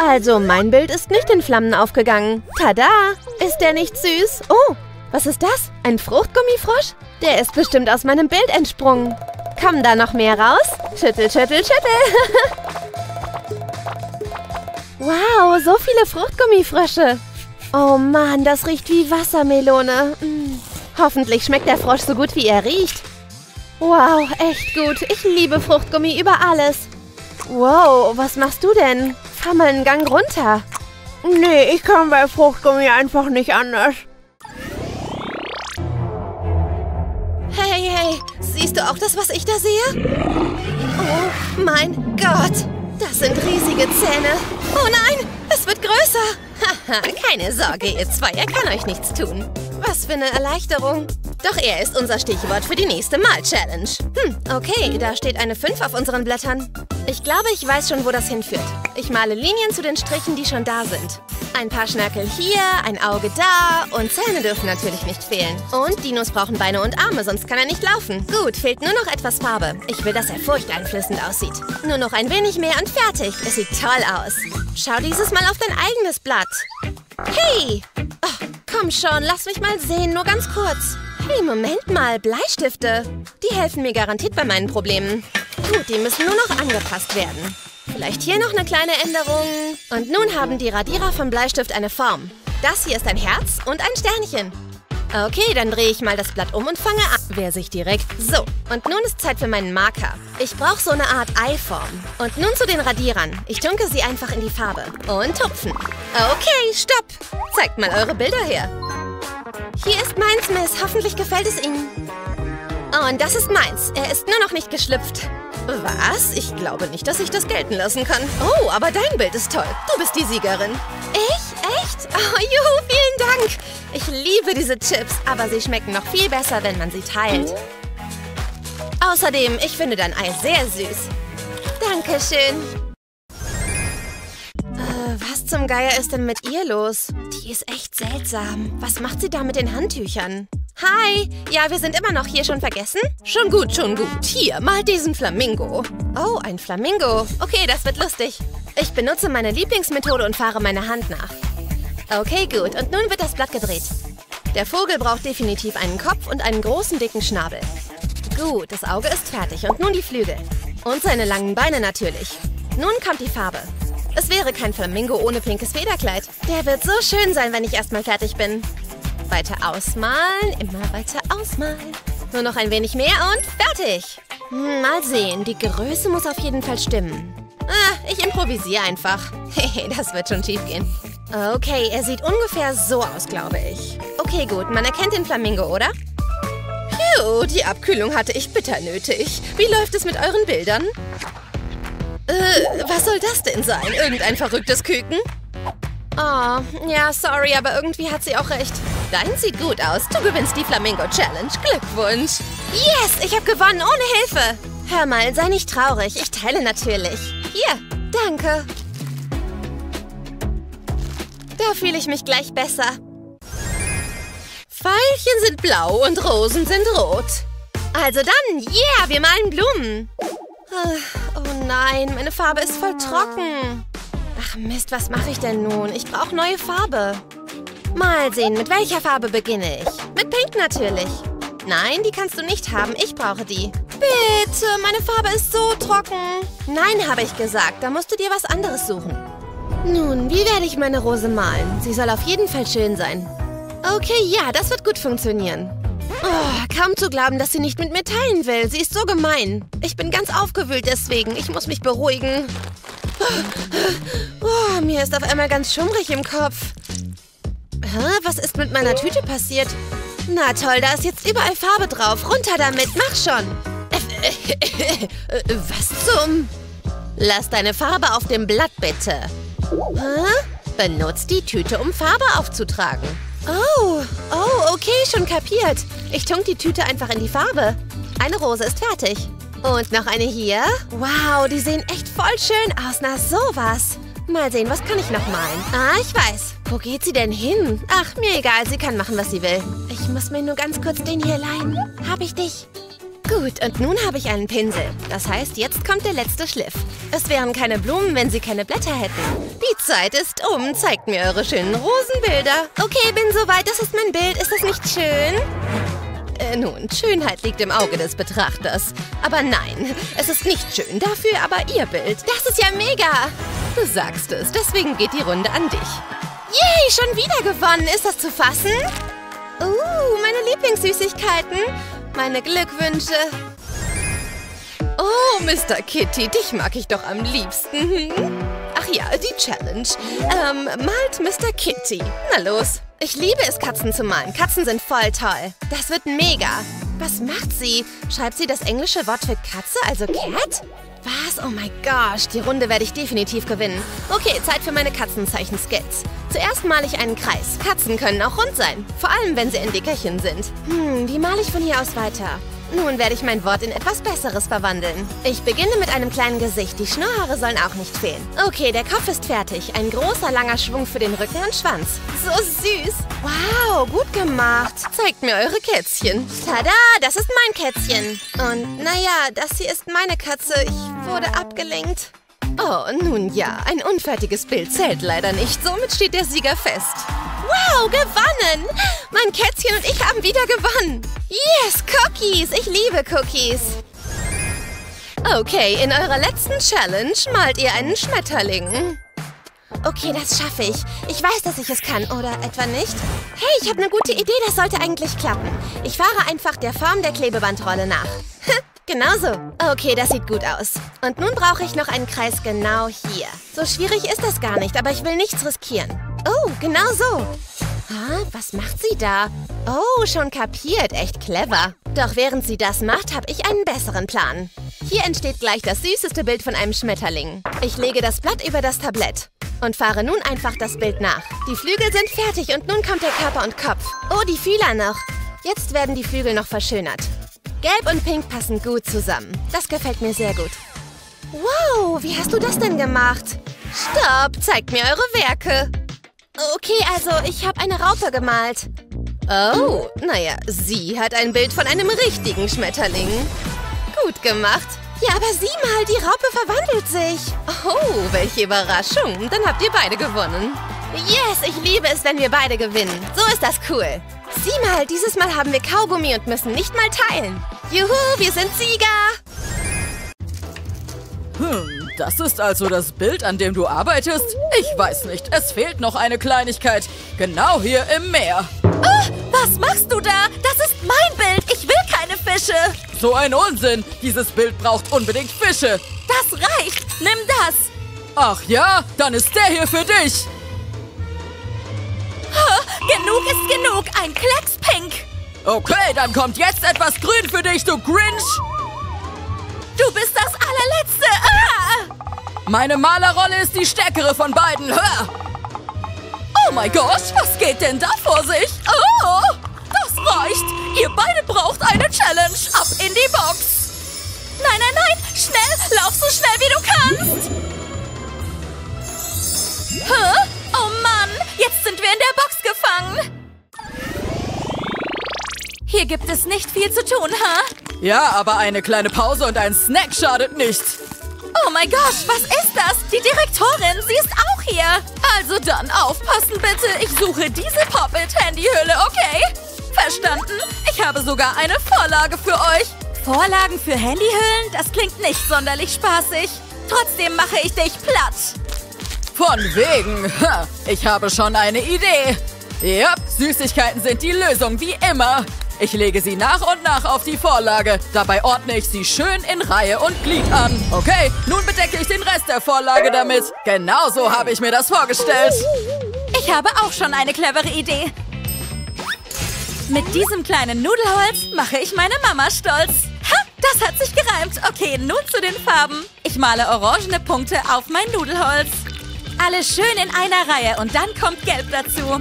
Also, mein Bild ist nicht in Flammen aufgegangen. Tada! Ist der nicht süß? Oh, was ist das? Ein Fruchtgummifrosch? Der ist bestimmt aus meinem Bild entsprungen. Kommen da noch mehr raus? Schüttel, schüttel, schüttel. Wow, so viele Fruchtgummifrösche. Oh Mann, das riecht wie Wassermelone. Hm. Hoffentlich schmeckt der Frosch so gut, wie er riecht. Wow, echt gut. Ich liebe Fruchtgummi über alles. Wow, was machst du denn? Fahr mal einen Gang runter. Nee, ich kann bei Fruchtgummi einfach nicht anders. Hey, hey, siehst du auch das, was ich da sehe? Oh mein Gott, das sind riesige Zähne. Oh nein, es wird größer. Haha, keine Sorge, ihr zwei, er kann euch nichts tun. Was für eine Erleichterung. Doch er ist unser Stichwort für die nächste Mal-Challenge. Hm, okay, da steht eine fünf auf unseren Blättern. Ich glaube, ich weiß schon, wo das hinführt. Ich male Linien zu den Strichen, die schon da sind. Ein paar Schnörkel hier, ein Auge da und Zähne dürfen natürlich nicht fehlen. Und Dinos brauchen Beine und Arme, sonst kann er nicht laufen. Gut, fehlt nur noch etwas Farbe. Ich will, dass er furchteinflößend aussieht. Nur noch ein wenig mehr und fertig. Es sieht toll aus. Schau dieses Mal auf dein eigenes Blatt. Hey! Oh, komm schon, lass mich mal sehen, nur ganz kurz. Hey, Moment mal, Bleistifte. Die helfen mir garantiert bei meinen Problemen. Gut, die müssen nur noch angepasst werden. Vielleicht hier noch eine kleine Änderung. Und nun haben die Radierer vom Bleistift eine Form. Das hier ist ein Herz und ein Sternchen. Okay, dann drehe ich mal das Blatt um und fange an. Wer sich direkt. So, und nun ist Zeit für meinen Marker. Ich brauche so eine Art Eiform. Und nun zu den Radierern. Ich tunke sie einfach in die Farbe. Und tupfen. Okay, stopp. Zeigt mal eure Bilder her. Hier ist meins, Miss. Hoffentlich gefällt es Ihnen. Und das ist meins. Er ist nur noch nicht geschlüpft. Was? Ich glaube nicht, dass ich das gelten lassen kann. Oh, aber dein Bild ist toll. Du bist die Siegerin. Ich? Echt? Oh, juhu, vielen Dank. Ich liebe diese Chips, aber sie schmecken noch viel besser, wenn man sie teilt. Außerdem, ich finde dein Ei sehr süß. Dankeschön. Was zum Geier ist denn mit ihr los? Die ist echt seltsam. Was macht sie da mit den Handtüchern? Hi! Ja, wir sind immer noch hier. Schon vergessen? Schon gut, schon gut. Hier, mal diesen Flamingo. Oh, ein Flamingo. Okay, das wird lustig. Ich benutze meine Lieblingsmethode und fahre meine Hand nach. Okay, gut. Und nun wird das Blatt gedreht. Der Vogel braucht definitiv einen Kopf und einen großen, dicken Schnabel. Gut, das Auge ist fertig. Und nun die Flügel. Und seine langen Beine natürlich. Nun kommt die Farbe. Es wäre kein Flamingo ohne pinkes Federkleid. Der wird so schön sein, wenn ich erstmal fertig bin. Weiter ausmalen, immer weiter ausmalen. Nur noch ein wenig mehr und fertig. Mal sehen, die Größe muss auf jeden Fall stimmen. Ah, ich improvisiere einfach. Hehe, das wird schon schief gehen. Okay, er sieht ungefähr so aus, glaube ich. Okay, gut, man erkennt den Flamingo, oder? Piu, die Abkühlung hatte ich bitter nötig. Wie läuft es mit euren Bildern? Äh, was soll das denn sein? Irgendein verrücktes Küken? Oh, ja, sorry, aber irgendwie hat sie auch recht. Dein sieht gut aus. Du gewinnst die Flamingo-Challenge. Glückwunsch. Yes, ich habe gewonnen, ohne Hilfe. Hör mal, sei nicht traurig. Ich teile natürlich. Hier, danke. Da fühle ich mich gleich besser. Veilchen sind blau und Rosen sind rot. Also dann, yeah, wir malen Blumen. Oh nein, meine Farbe ist voll trocken. Ach Mist, was mache ich denn nun? Ich brauche neue Farbe. Mal sehen, mit welcher Farbe beginne ich? Mit Pink natürlich. Nein, die kannst du nicht haben, ich brauche die. Bitte, meine Farbe ist so trocken. Nein, habe ich gesagt, da musst du dir was anderes suchen. Nun, wie werde ich meine Rose malen? Sie soll auf jeden Fall schön sein. Okay, ja, das wird gut funktionieren. Oh, kaum zu glauben, dass sie nicht mit mir teilen will. Sie ist so gemein. Ich bin ganz aufgewühlt deswegen. Ich muss mich beruhigen. Oh, mir ist auf einmal ganz schummrig im Kopf. Was ist mit meiner Tüte passiert? Na toll, da ist jetzt überall Farbe drauf. Runter damit, mach schon. Was zum... Lass deine Farbe auf dem Blatt, bitte. Hä? Benutz die Tüte, um Farbe aufzutragen. Oh, oh, okay, schon kapiert. Ich tunk die Tüte einfach in die Farbe. Eine Rose ist fertig. Und noch eine hier. Wow, die sehen echt voll schön aus. Na, sowas. Mal sehen, was kann ich noch malen? Ah, ich weiß. Wo geht sie denn hin? Ach, mir egal, sie kann machen, was sie will. Ich muss mir nur ganz kurz den hier leihen. Hab ich dich? Gut, und nun habe ich einen Pinsel. Das heißt, jetzt kommt der letzte Schliff. Es wären keine Blumen, wenn sie keine Blätter hätten. Die Zeit ist um. Zeigt mir eure schönen Rosenbilder. Okay, bin soweit. Das ist mein Bild. Ist das nicht schön? Äh, nun, Schönheit liegt im Auge des Betrachters. Aber nein, es ist nicht schön. Dafür aber ihr Bild. Das ist ja mega. Du sagst es. Deswegen geht die Runde an dich. Yay, schon wieder gewonnen. Ist das zu fassen? Uh, meine Lieblingssüßigkeiten. Meine Glückwünsche. Oh, Mister Kitty, dich mag ich doch am liebsten. Ach ja, die Challenge. Ähm, malt Mister Kitty. Na los. Ich liebe es, Katzen zu malen. Katzen sind voll toll. Das wird mega. Was macht sie? Schreibt sie das englische Wort für Katze, also Cat? Was? Oh mein Gott, die Runde werde ich definitiv gewinnen. Okay, Zeit für meine Katzenzeichen-Skills. Zuerst male ich einen Kreis. Katzen können auch rund sein, vor allem wenn sie in Dickerchen sind. Hm, wie male ich von hier aus weiter? Nun werde ich mein Wort in etwas Besseres verwandeln. Ich beginne mit einem kleinen Gesicht. Die Schnurrhaare sollen auch nicht fehlen. Okay, der Kopf ist fertig. Ein großer, langer Schwung für den Rücken und Schwanz. So süß. Wow, gut gemacht. Zeigt mir eure Kätzchen. Tada, das ist mein Kätzchen. Und naja, das hier ist meine Katze. Ich wurde abgelenkt. Oh, nun ja, ein unfertiges Bild zählt leider nicht. Somit steht der Sieger fest. Wow, gewonnen! Mein Kätzchen und ich haben wieder gewonnen. Yes, Cookies! Ich liebe Cookies. Okay, in eurer letzten Challenge malt ihr einen Schmetterling. Okay, das schaffe ich. Ich weiß, dass ich es kann, oder etwa nicht? Hey, ich habe eine gute Idee, das sollte eigentlich klappen. Ich fahre einfach der Form der Klebebandrolle nach. Genauso. Okay, das sieht gut aus. Und nun brauche ich noch einen Kreis genau hier. So schwierig ist das gar nicht, aber ich will nichts riskieren. Oh, genau so. Ah, was macht sie da? Oh, schon kapiert. Echt clever. Doch während sie das macht, habe ich einen besseren Plan. Hier entsteht gleich das süßeste Bild von einem Schmetterling. Ich lege das Blatt über das Tablett und fahre nun einfach das Bild nach. Die Flügel sind fertig und nun kommt der Körper und Kopf. Oh, die Fühler noch. Jetzt werden die Flügel noch verschönert. Gelb und Pink passen gut zusammen. Das gefällt mir sehr gut. Wow, wie hast du das denn gemacht? Stopp, zeigt mir eure Werke. Okay, also ich habe eine Raupe gemalt. Oh, naja, sie hat ein Bild von einem richtigen Schmetterling. Gut gemacht. Ja, aber sieh mal, die Raupe verwandelt sich. Oh, welche Überraschung. Dann habt ihr beide gewonnen. Yes, ich liebe es, wenn wir beide gewinnen. So ist das cool. Sieh mal, dieses Mal haben wir Kaugummi und müssen nicht mal teilen. Juhu, wir sind Sieger! Hm, das ist also das Bild, an dem du arbeitest? Ich weiß nicht, es fehlt noch eine Kleinigkeit. Genau hier im Meer. Oh, was machst du da? Das ist mein Bild. Ich will keine Fische. So ein Unsinn. Dieses Bild braucht unbedingt Fische. Das reicht. Nimm das. Ach ja, dann ist der hier für dich. Genug ist genug. Ein Klecks Pink. Okay, dann kommt jetzt etwas Grün für dich, du Grinch. Du bist das allerletzte. Ah! Meine Malerrolle ist die stärkere von beiden. Ha! Oh mein Gott, was geht denn da vor sich? Oh, das reicht. Ihr beide braucht eine Challenge. Ab in die Box. Nein, nein, nein. Schnell, lauf so schnell, wie du kannst. Huh? Oh Mann, jetzt sind wir in der Box gefangen. Hier gibt es nicht viel zu tun, ha? Ja, aber eine kleine Pause und ein Snack schadet nicht. Oh mein Gott, was ist das? Die Direktorin, sie ist auch hier. Also dann, aufpassen bitte. Ich suche diese Pop-It-Handyhülle, okay? Verstanden? Ich habe sogar eine Vorlage für euch. Vorlagen für Handyhüllen? Das klingt nicht sonderlich spaßig. Trotzdem mache ich dich platt. Von wegen. Ich habe schon eine Idee. Ja, Süßigkeiten sind die Lösung, wie immer. Ich lege sie nach und nach auf die Vorlage. Dabei ordne ich sie schön in Reihe und Glied an. Okay, nun bedecke ich den Rest der Vorlage damit. Genauso habe ich mir das vorgestellt. Ich habe auch schon eine clevere Idee. Mit diesem kleinen Nudelholz mache ich meine Mama stolz. Ha, Das hat sich gereimt. Okay, nun zu den Farben. Ich male orangene Punkte auf mein Nudelholz. Alle schön in einer Reihe und dann kommt Gelb dazu.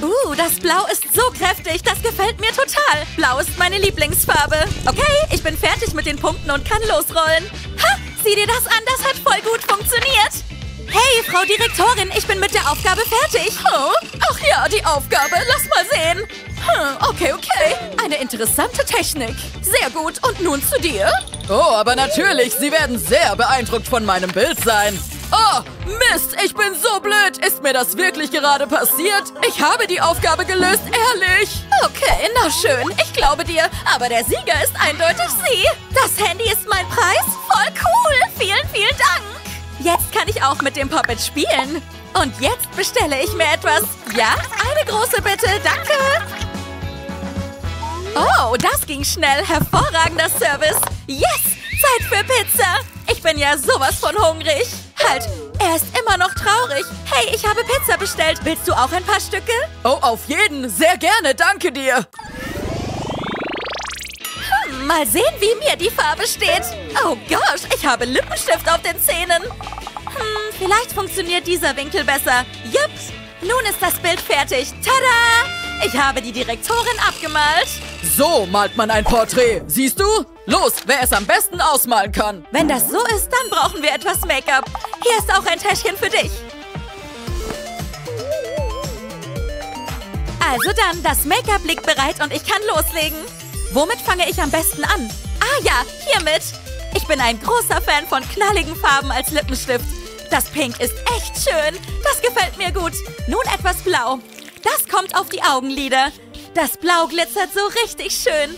Uh, das Blau ist so kräftig. Das gefällt mir total. Blau ist meine Lieblingsfarbe. Okay, ich bin fertig mit den Punkten und kann losrollen. Ha, sieh dir das an. Das hat voll gut funktioniert. Hey, Frau Direktorin, ich bin mit der Aufgabe fertig. Oh, ach ja, die Aufgabe. Lass mal sehen. Hm, okay, okay. Eine interessante Technik. Sehr gut. Und nun zu dir. Oh, aber natürlich. Sie werden sehr beeindruckt von meinem Bild sein. Oh, Mist, ich bin so blöd. Ist mir das wirklich gerade passiert? Ich habe die Aufgabe gelöst, ehrlich. Okay, na schön, ich glaube dir. Aber der Sieger ist eindeutig sie. Das Handy ist mein Preis. Voll cool. Vielen, vielen Dank. Jetzt kann ich auch mit dem Puppet spielen. Und jetzt bestelle ich mir etwas. Ja, eine große bitte, danke. Oh, das ging schnell. Hervorragender Service. Yes, Zeit für Pizza. Ich bin ja sowas von hungrig. Halt, er ist immer noch traurig. Hey, ich habe Pizza bestellt. Willst du auch ein paar Stücke? Oh, auf jeden. Sehr gerne, danke dir. Hm, mal sehen, wie mir die Farbe steht. Oh gosh, ich habe Lippenstift auf den Zähnen. Hm, vielleicht funktioniert dieser Winkel besser. Jupp, nun ist das Bild fertig. Tada! Ich habe die Direktorin abgemalt. So malt man ein Porträt. Siehst du? Los, wer es am besten ausmalen kann. Wenn das so ist, dann brauchen wir etwas Make-up. Hier ist auch ein Täschchen für dich. Also dann, das Make-up liegt bereit und ich kann loslegen. Womit fange ich am besten an? Ah ja, hiermit. Ich bin ein großer Fan von knalligen Farben als Lippenstift. Das Pink ist echt schön. Das gefällt mir gut. Nun etwas Blau. Das kommt auf die Augenlider. Das Blau glitzert so richtig schön.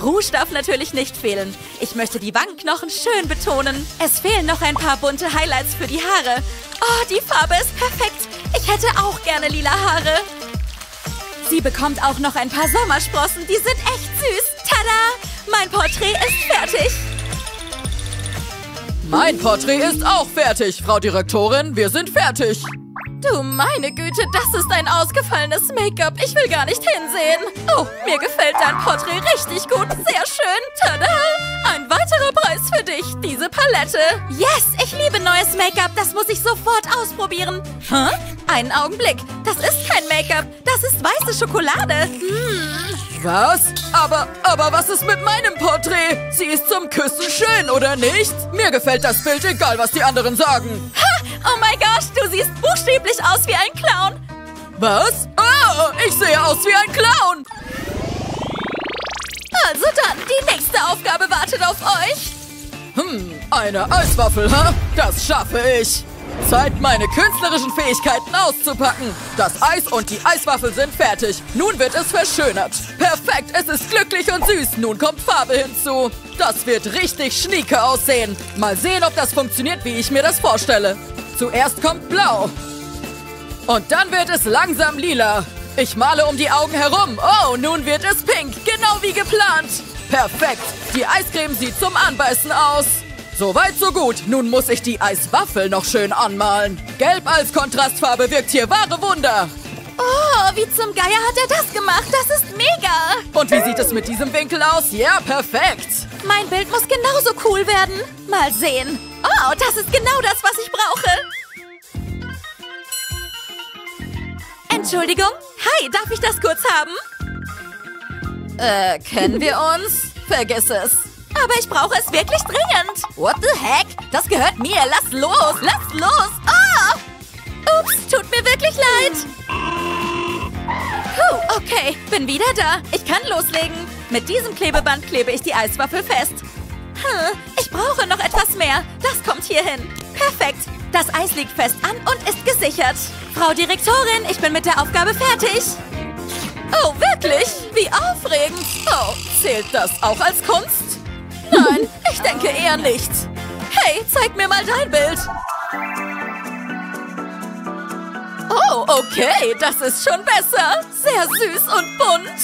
Rouge darf natürlich nicht fehlen. Ich möchte die Wangenknochen schön betonen. Es fehlen noch ein paar bunte Highlights für die Haare. Oh, die Farbe ist perfekt. Ich hätte auch gerne lila Haare. Sie bekommt auch noch ein paar Sommersprossen. Die sind echt süß. Tada! Mein Porträt ist fertig. Mein Porträt ist auch fertig, Frau Direktorin. Wir sind fertig. Du meine Güte, das ist ein ausgefallenes Make-up. Ich will gar nicht hinsehen. Oh, mir gefällt dein Porträt richtig gut. Sehr schön. Tada! Ein weiterer Preis für dich. Diese Palette. Yes, ich liebe neues Make-up. Das muss ich sofort ausprobieren. Hä? Einen Augenblick. Das ist kein Make-up. Das ist weiße Schokolade. Hm. Was? Aber, aber was ist mit meinem Porträt? Sie ist zum Küssen schön, oder nicht? Mir gefällt das Bild, egal was die anderen sagen. Ha! Oh mein Gott, du siehst buchstäblich aus wie ein Clown. Was? Oh, ich sehe aus wie ein Clown. Also dann, die nächste Aufgabe wartet auf euch. Hm, eine Eiswaffel, ha? Das schaffe ich. Zeit, meine künstlerischen Fähigkeiten auszupacken. Das Eis und die Eiswaffel sind fertig. Nun wird es verschönert. Perfekt, es ist glücklich und süß. Nun kommt Farbe hinzu. Das wird richtig schnieke aussehen. Mal sehen, ob das funktioniert, wie ich mir das vorstelle. Zuerst kommt Blau. Und dann wird es langsam lila. Ich male um die Augen herum. Oh, nun wird es pink. Genau wie geplant. Perfekt. Die Eiscreme sieht zum Anbeißen aus. Soweit, so gut. Nun muss ich die Eiswaffel noch schön anmalen. Gelb als Kontrastfarbe wirkt hier wahre Wunder. Oh, wie zum Geier hat er das gemacht? Das ist mega. Und wie sieht es mit diesem Winkel aus? Ja, perfekt. Mein Bild muss genauso cool werden. Mal sehen. Oh, das ist genau das, was ich brauche. Entschuldigung. Hi, darf ich das kurz haben? Äh, kennen wir uns? Vergiss es. Aber ich brauche es wirklich dringend. What the heck? Das gehört mir. Lass los. Lass los. Oh. Ups, tut mir wirklich leid. Puh, okay, bin wieder da. Ich kann loslegen. Mit diesem Klebeband klebe ich die Eiswaffel fest. Hm, ich brauche noch etwas mehr. Das kommt hier hin. Perfekt. Das Eis liegt fest an und ist gesichert. Frau Direktorin, ich bin mit der Aufgabe fertig. Oh, wirklich? Wie aufregend. Oh, zählt das auch als Kunst? Nein, ich denke eher nicht. Hey, zeig mir mal dein Bild. Oh, okay, das ist schon besser. Sehr süß und bunt.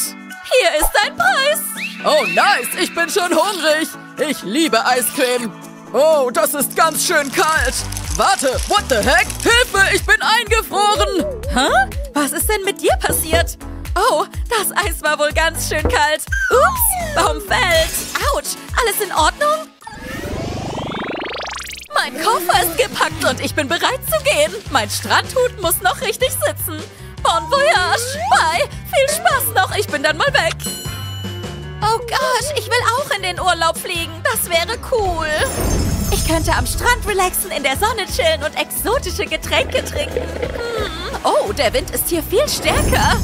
Hier ist dein Preis. Oh, nice, ich bin schon hungrig. Ich liebe Eiscreme. Oh, das ist ganz schön kalt. Warte, what the heck? Hilfe, ich bin eingefroren. Hä? Was ist denn mit dir passiert? Oh, das Eis war wohl ganz schön kalt. Ups, Baum fällt. Au. Autsch! Alles in Ordnung? Mein Koffer ist gepackt und ich bin bereit zu gehen. Mein Strandhut muss noch richtig sitzen. Bon voyage! Bye! Viel Spaß noch, ich bin dann mal weg. Oh gosh, ich will auch in den Urlaub fliegen. Das wäre cool. Ich könnte am Strand relaxen, in der Sonne chillen und exotische Getränke trinken. Hm. Oh, der Wind ist hier viel stärker.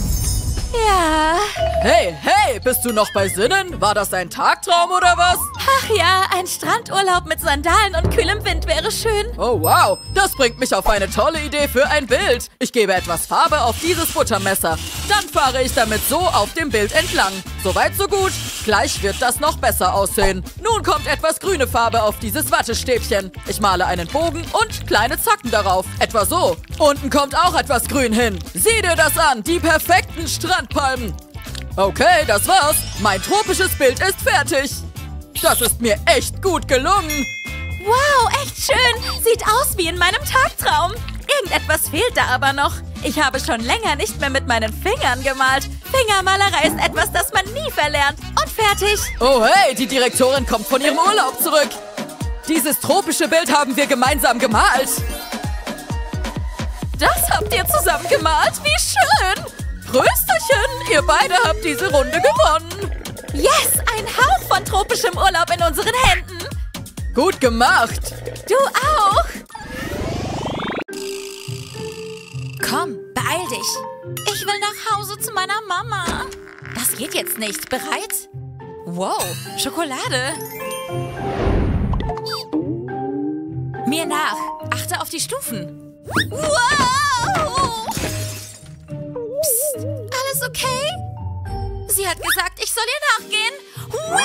Ja. Hey, hey, bist du noch bei Sinnen? War das ein Tagtraum oder was? Ach ja, ein Strandurlaub mit Sandalen und kühlem Wind wäre schön. Oh wow, das bringt mich auf eine tolle Idee für ein Bild. Ich gebe etwas Farbe auf dieses Buttermesser. Dann fahre ich damit so auf dem Bild entlang. Soweit so gut. Gleich wird das noch besser aussehen. Nun kommt etwas grüne Farbe auf dieses Wattestäbchen. Ich male einen Bogen und kleine Zacken darauf. Etwa so. Unten kommt auch etwas grün hin. Sieh dir das an, die perfekten Strandpalmen. Okay, das war's. Mein tropisches Bild ist fertig. Das ist mir echt gut gelungen. Wow, echt schön. Sieht aus wie in meinem Tagtraum. Irgendetwas fehlt da aber noch. Ich habe schon länger nicht mehr mit meinen Fingern gemalt. Fingermalerei ist etwas, das man nie verlernt. Und fertig. Oh hey, die Direktorin kommt von ihrem Urlaub zurück. Dieses tropische Bild haben wir gemeinsam gemalt. Das habt ihr zusammen gemalt? Wie schön. Prösterchen, ihr beide habt diese Runde gewonnen. Yes, ein Hauch von tropischem Urlaub in unseren Händen. Gut gemacht. Du auch. Komm, beeil dich. Ich will nach Hause zu meiner Mama. Das geht jetzt nicht. Bereit? Wow, Schokolade. Mir nach. Achte auf die Stufen. Wow! Psst, alles okay? Sie hat gesagt, ich soll ihr nachgehen.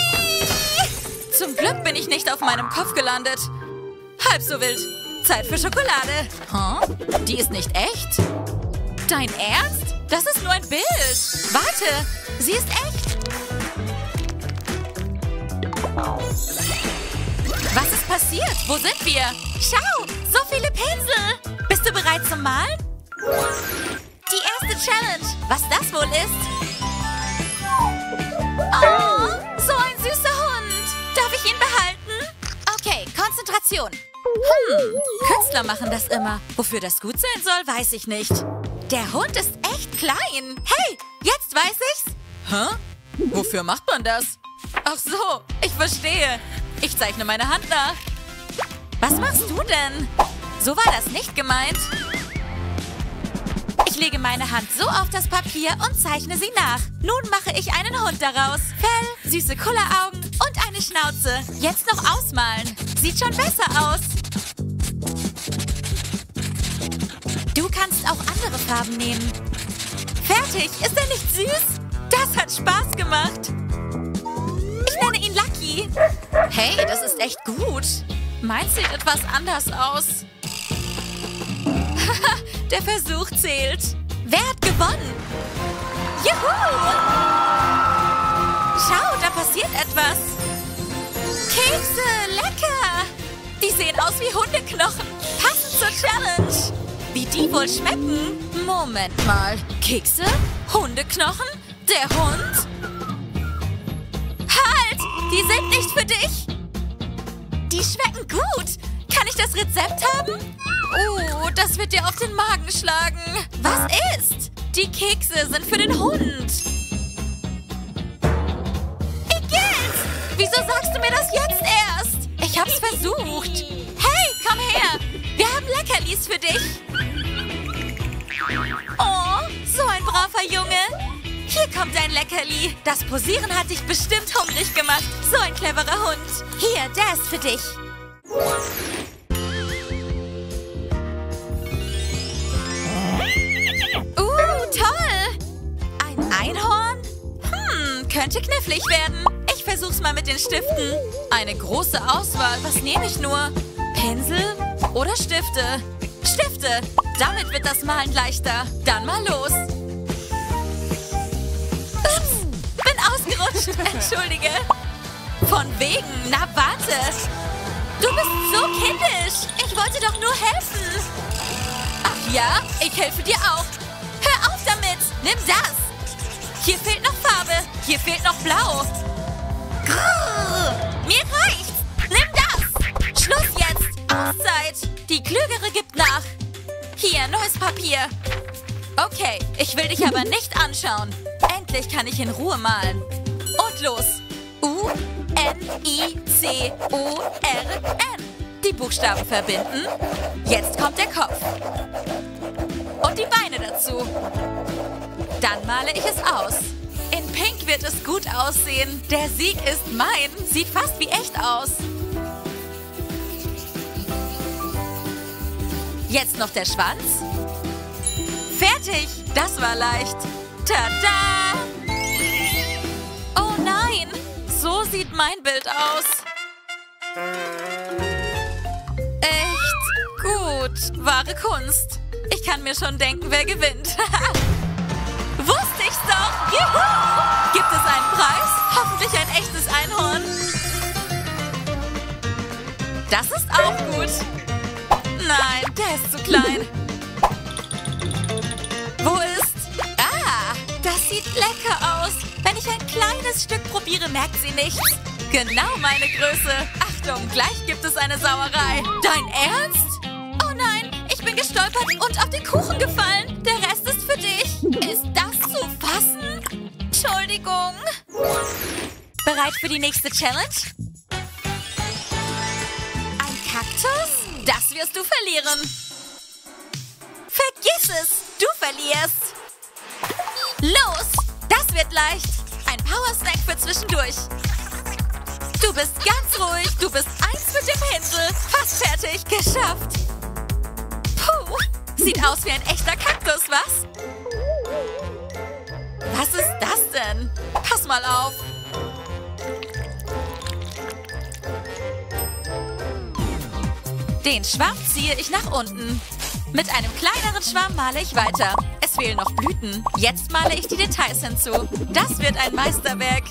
Whee! Zum Glück bin ich nicht auf meinem Kopf gelandet. Halb so wild. Zeit für Schokolade. Huh? Die ist nicht echt? Dein Ernst? Das ist nur ein Bild. Warte, sie ist echt. Was ist passiert? Wo sind wir? Schau, so viele Pinsel. Bist du bereit zum Malen? Die erste Challenge. Was das wohl ist? Oh, so ein süßer Hund. Darf ich ihn behalten? Okay, Konzentration. Hm, Künstler machen das immer. Wofür das gut sein soll, weiß ich nicht. Der Hund ist echt klein. Hey, jetzt weiß ich's. Hä? Wofür macht man das? Ach so, ich verstehe. Ich zeichne meine Hand nach. Was machst du denn? So war das nicht gemeint. Ich lege meine Hand so auf das Papier und zeichne sie nach. Nun mache ich einen Hund daraus. Fell, süße Kulleraugen und eine Schnauze. Jetzt noch ausmalen. Sieht schon besser aus. Du kannst auch andere Farben nehmen. Fertig, ist er nicht süß? Das hat Spaß gemacht. Ich nenne ihn Lucky. Hey, das ist echt gut. Meins sieht etwas anders aus. Haha, der Versuch zählt. Wer hat gewonnen? Juhu! Schau, da passiert etwas. Kekse, lecker! Die sehen aus wie Hundeknochen. Passend zur Challenge. Wie die wohl schmecken? Moment mal. Kekse? Hundeknochen? Der Hund? Halt! Die sind nicht für dich. Die schmecken gut. Kann ich das Rezept haben? Oh, das wird dir auf den Magen schlagen. Was ist? Die Kekse sind für den Hund. Igitt! Wieso sagst du mir das jetzt erst? Ich hab's versucht. Hey, komm her. Wir haben Leckerlis für dich. Oh, so ein braver Junge. Hier kommt dein Leckerli. Das Posieren hat dich bestimmt hungrig gemacht. So ein cleverer Hund. Hier, der ist für dich. Einhorn? Hm, könnte knifflig werden. Ich versuch's mal mit den Stiften. Eine große Auswahl. Was nehme ich nur? Pinsel oder Stifte? Stifte! Damit wird das Malen leichter. Dann mal los. Ups, bin ausgerutscht. Entschuldige. Von wegen. Na, warte. Du bist so kindisch. Ich wollte doch nur helfen. Ach ja, ich helfe dir auch. Hör auf damit. Nimm das. Hier fehlt noch Farbe. Hier fehlt noch Blau. Grrr. Mir reicht's! Nimm das! Schluss jetzt! Auszeit! Die Klügere gibt nach! Hier, neues Papier! Okay, ich will dich aber nicht anschauen. Endlich kann ich in Ruhe malen. Und los! U N I C O R N. Die Buchstaben verbinden. Jetzt kommt der Kopf. Und die Beine dazu. Dann male ich es aus. In Pink wird es gut aussehen. Der Sieg ist mein. Sieht fast wie echt aus. Jetzt noch der Schwanz. Fertig. Das war leicht. Tada! Oh nein. So sieht mein Bild aus. Echt gut. Wahre Kunst. Ich kann mir schon denken, wer gewinnt. Wusste ich's doch! Juhu! Gibt es einen Preis? Hoffentlich ein echtes Einhorn. Das ist auch gut. Nein, der ist zu klein. Wo ist... Ah, das sieht lecker aus. Wenn ich ein kleines Stück probiere, merkt sie nichts. Genau meine Größe. Achtung, gleich gibt es eine Sauerei. Dein Ernst? Oh nein, ich bin gestolpert und auf den Kuchen gefallen. Der Rest ist für dich. Ist das zu fassen? Entschuldigung. Bereit für die nächste Challenge? Ein Kaktus? Das wirst du verlieren. Vergiss es, du verlierst. Los, das wird leicht. Ein Power-Snack für zwischendurch. Du bist ganz ruhig, du bist eins mit dem Pinsel. Fast fertig, geschafft. Puh, sieht aus wie ein echter Kaktus, was? Was ist das denn? Pass mal auf. Den Schwamm ziehe ich nach unten. Mit einem kleineren Schwamm male ich weiter. Es fehlen noch Blüten. Jetzt male ich die Details hinzu. Das wird ein Meisterwerk.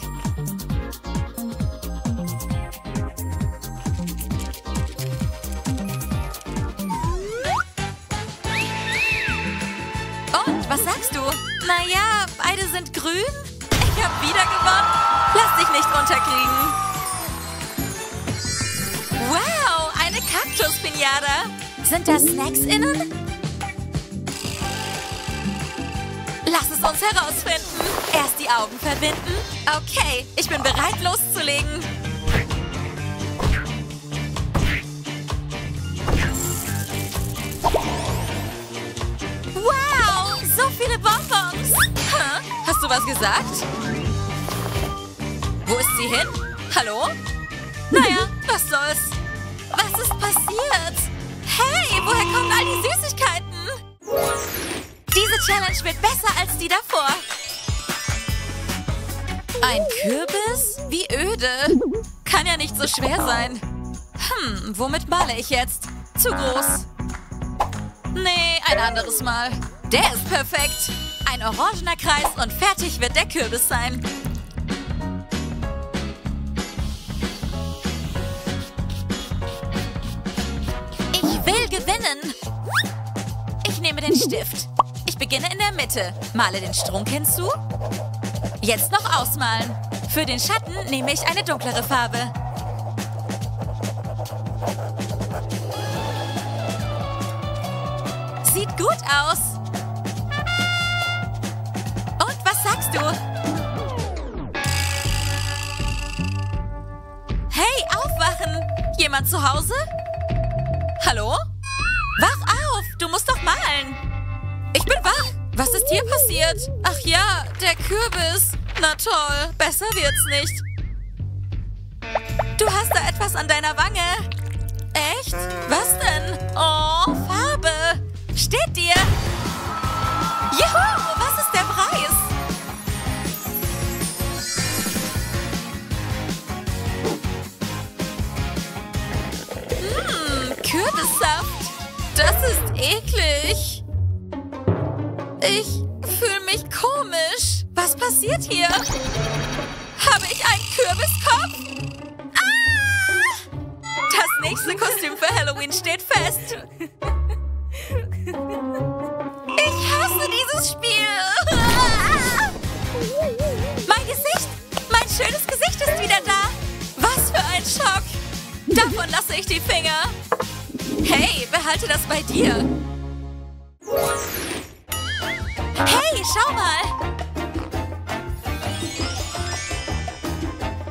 Und, was sagst du? Naja, beide sind grün. Ich habe wieder gewonnen. Lass dich nicht unterkriegen. Wow! Kaktus-Pinata. Sind da Snacks innen? Lass es uns herausfinden. Erst die Augen verbinden. Okay, ich bin bereit loszulegen. Wow, so viele Bonbons. Huh? Hast du was gesagt? Wo ist sie hin? Hallo? Naja, was soll's. Was ist passiert? Hey, woher kommen all die Süßigkeiten? Diese Challenge wird besser als die davor. Ein Kürbis? Wie öde. Kann ja nicht so schwer sein. Hm, womit male ich jetzt? Zu groß. Nee, ein anderes Mal. Der ist perfekt. Ein orangener Kreis und fertig wird der Kürbis sein. Gewinnen. Ich nehme den Stift. Ich beginne in der Mitte. Male den Strunk hinzu. Jetzt noch ausmalen. Für den Schatten nehme ich eine dunklere Farbe. Sieht gut aus. Und was sagst du? Hey, aufwachen! Jemand zu Hause? Hallo? Wach auf! Du musst doch malen! Ich bin wach! Was ist hier passiert? Ach ja, der Kürbis! Na toll, besser wird's nicht! Du hast da etwas an deiner Wange! Echt? Was denn? Oh, Farbe! Steht dir! Juhu! Was ist der Preis? Hm, Kürbissaft! Das ist eklig. Ich fühle mich komisch. Was passiert hier? Habe ich einen Kürbiskopf? Ah! Das nächste Kostüm für Halloween steht fest. Ich hasse dieses Spiel. Ah! Mein Gesicht, mein schönes Gesicht ist wieder da. Was für ein Schatz. Davon lasse ich die Finger. Hey, behalte das bei dir. Hey, schau mal.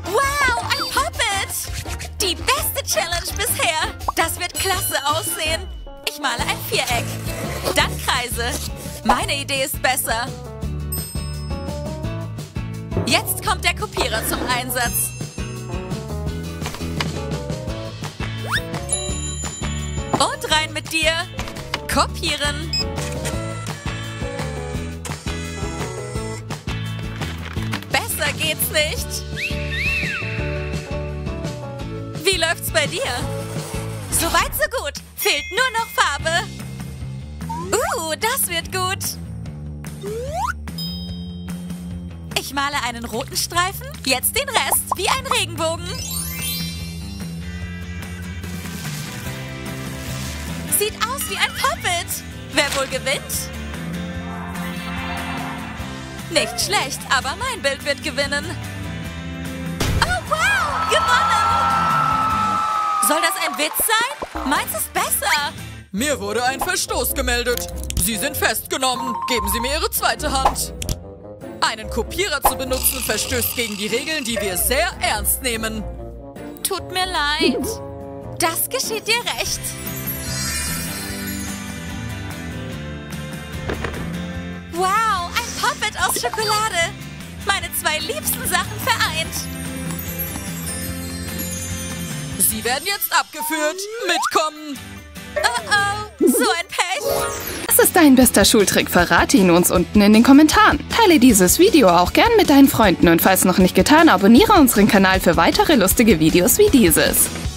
Wow, ein Puppet. Die beste Challenge bisher. Das wird klasse aussehen. Ich male ein Viereck. Dann Kreise. Meine Idee ist besser. Jetzt kommt der Kopierer zum Einsatz. Und rein mit dir. Kopieren. Besser geht's nicht. Wie läuft's bei dir? Soweit so gut. Fehlt nur noch Farbe. Uh, das wird gut. Ich male einen roten Streifen, jetzt den Rest, wie ein Regenbogen. Sieht aus wie ein Puppet. Wer wohl gewinnt? Nicht schlecht, aber mein Bild wird gewinnen. Oh, wow! Gewonnen! Soll das ein Witz sein? Meins ist besser. Mir wurde ein Verstoß gemeldet. Sie sind festgenommen. Geben Sie mir Ihre zweite Hand. Einen Kopierer zu benutzen, verstößt gegen die Regeln, die wir sehr ernst nehmen. Tut mir leid. Das geschieht dir recht. Wow, ein Puppet aus Schokolade. Meine zwei liebsten Sachen vereint. Sie werden jetzt abgeführt. Mitkommen. Oh oh, so ein Pech. Was ist dein bester Schultrick? Verrate ihn uns unten in den Kommentaren. Teile dieses Video auch gern mit deinen Freunden und falls noch nicht getan, abonniere unseren Kanal für weitere lustige Videos wie dieses.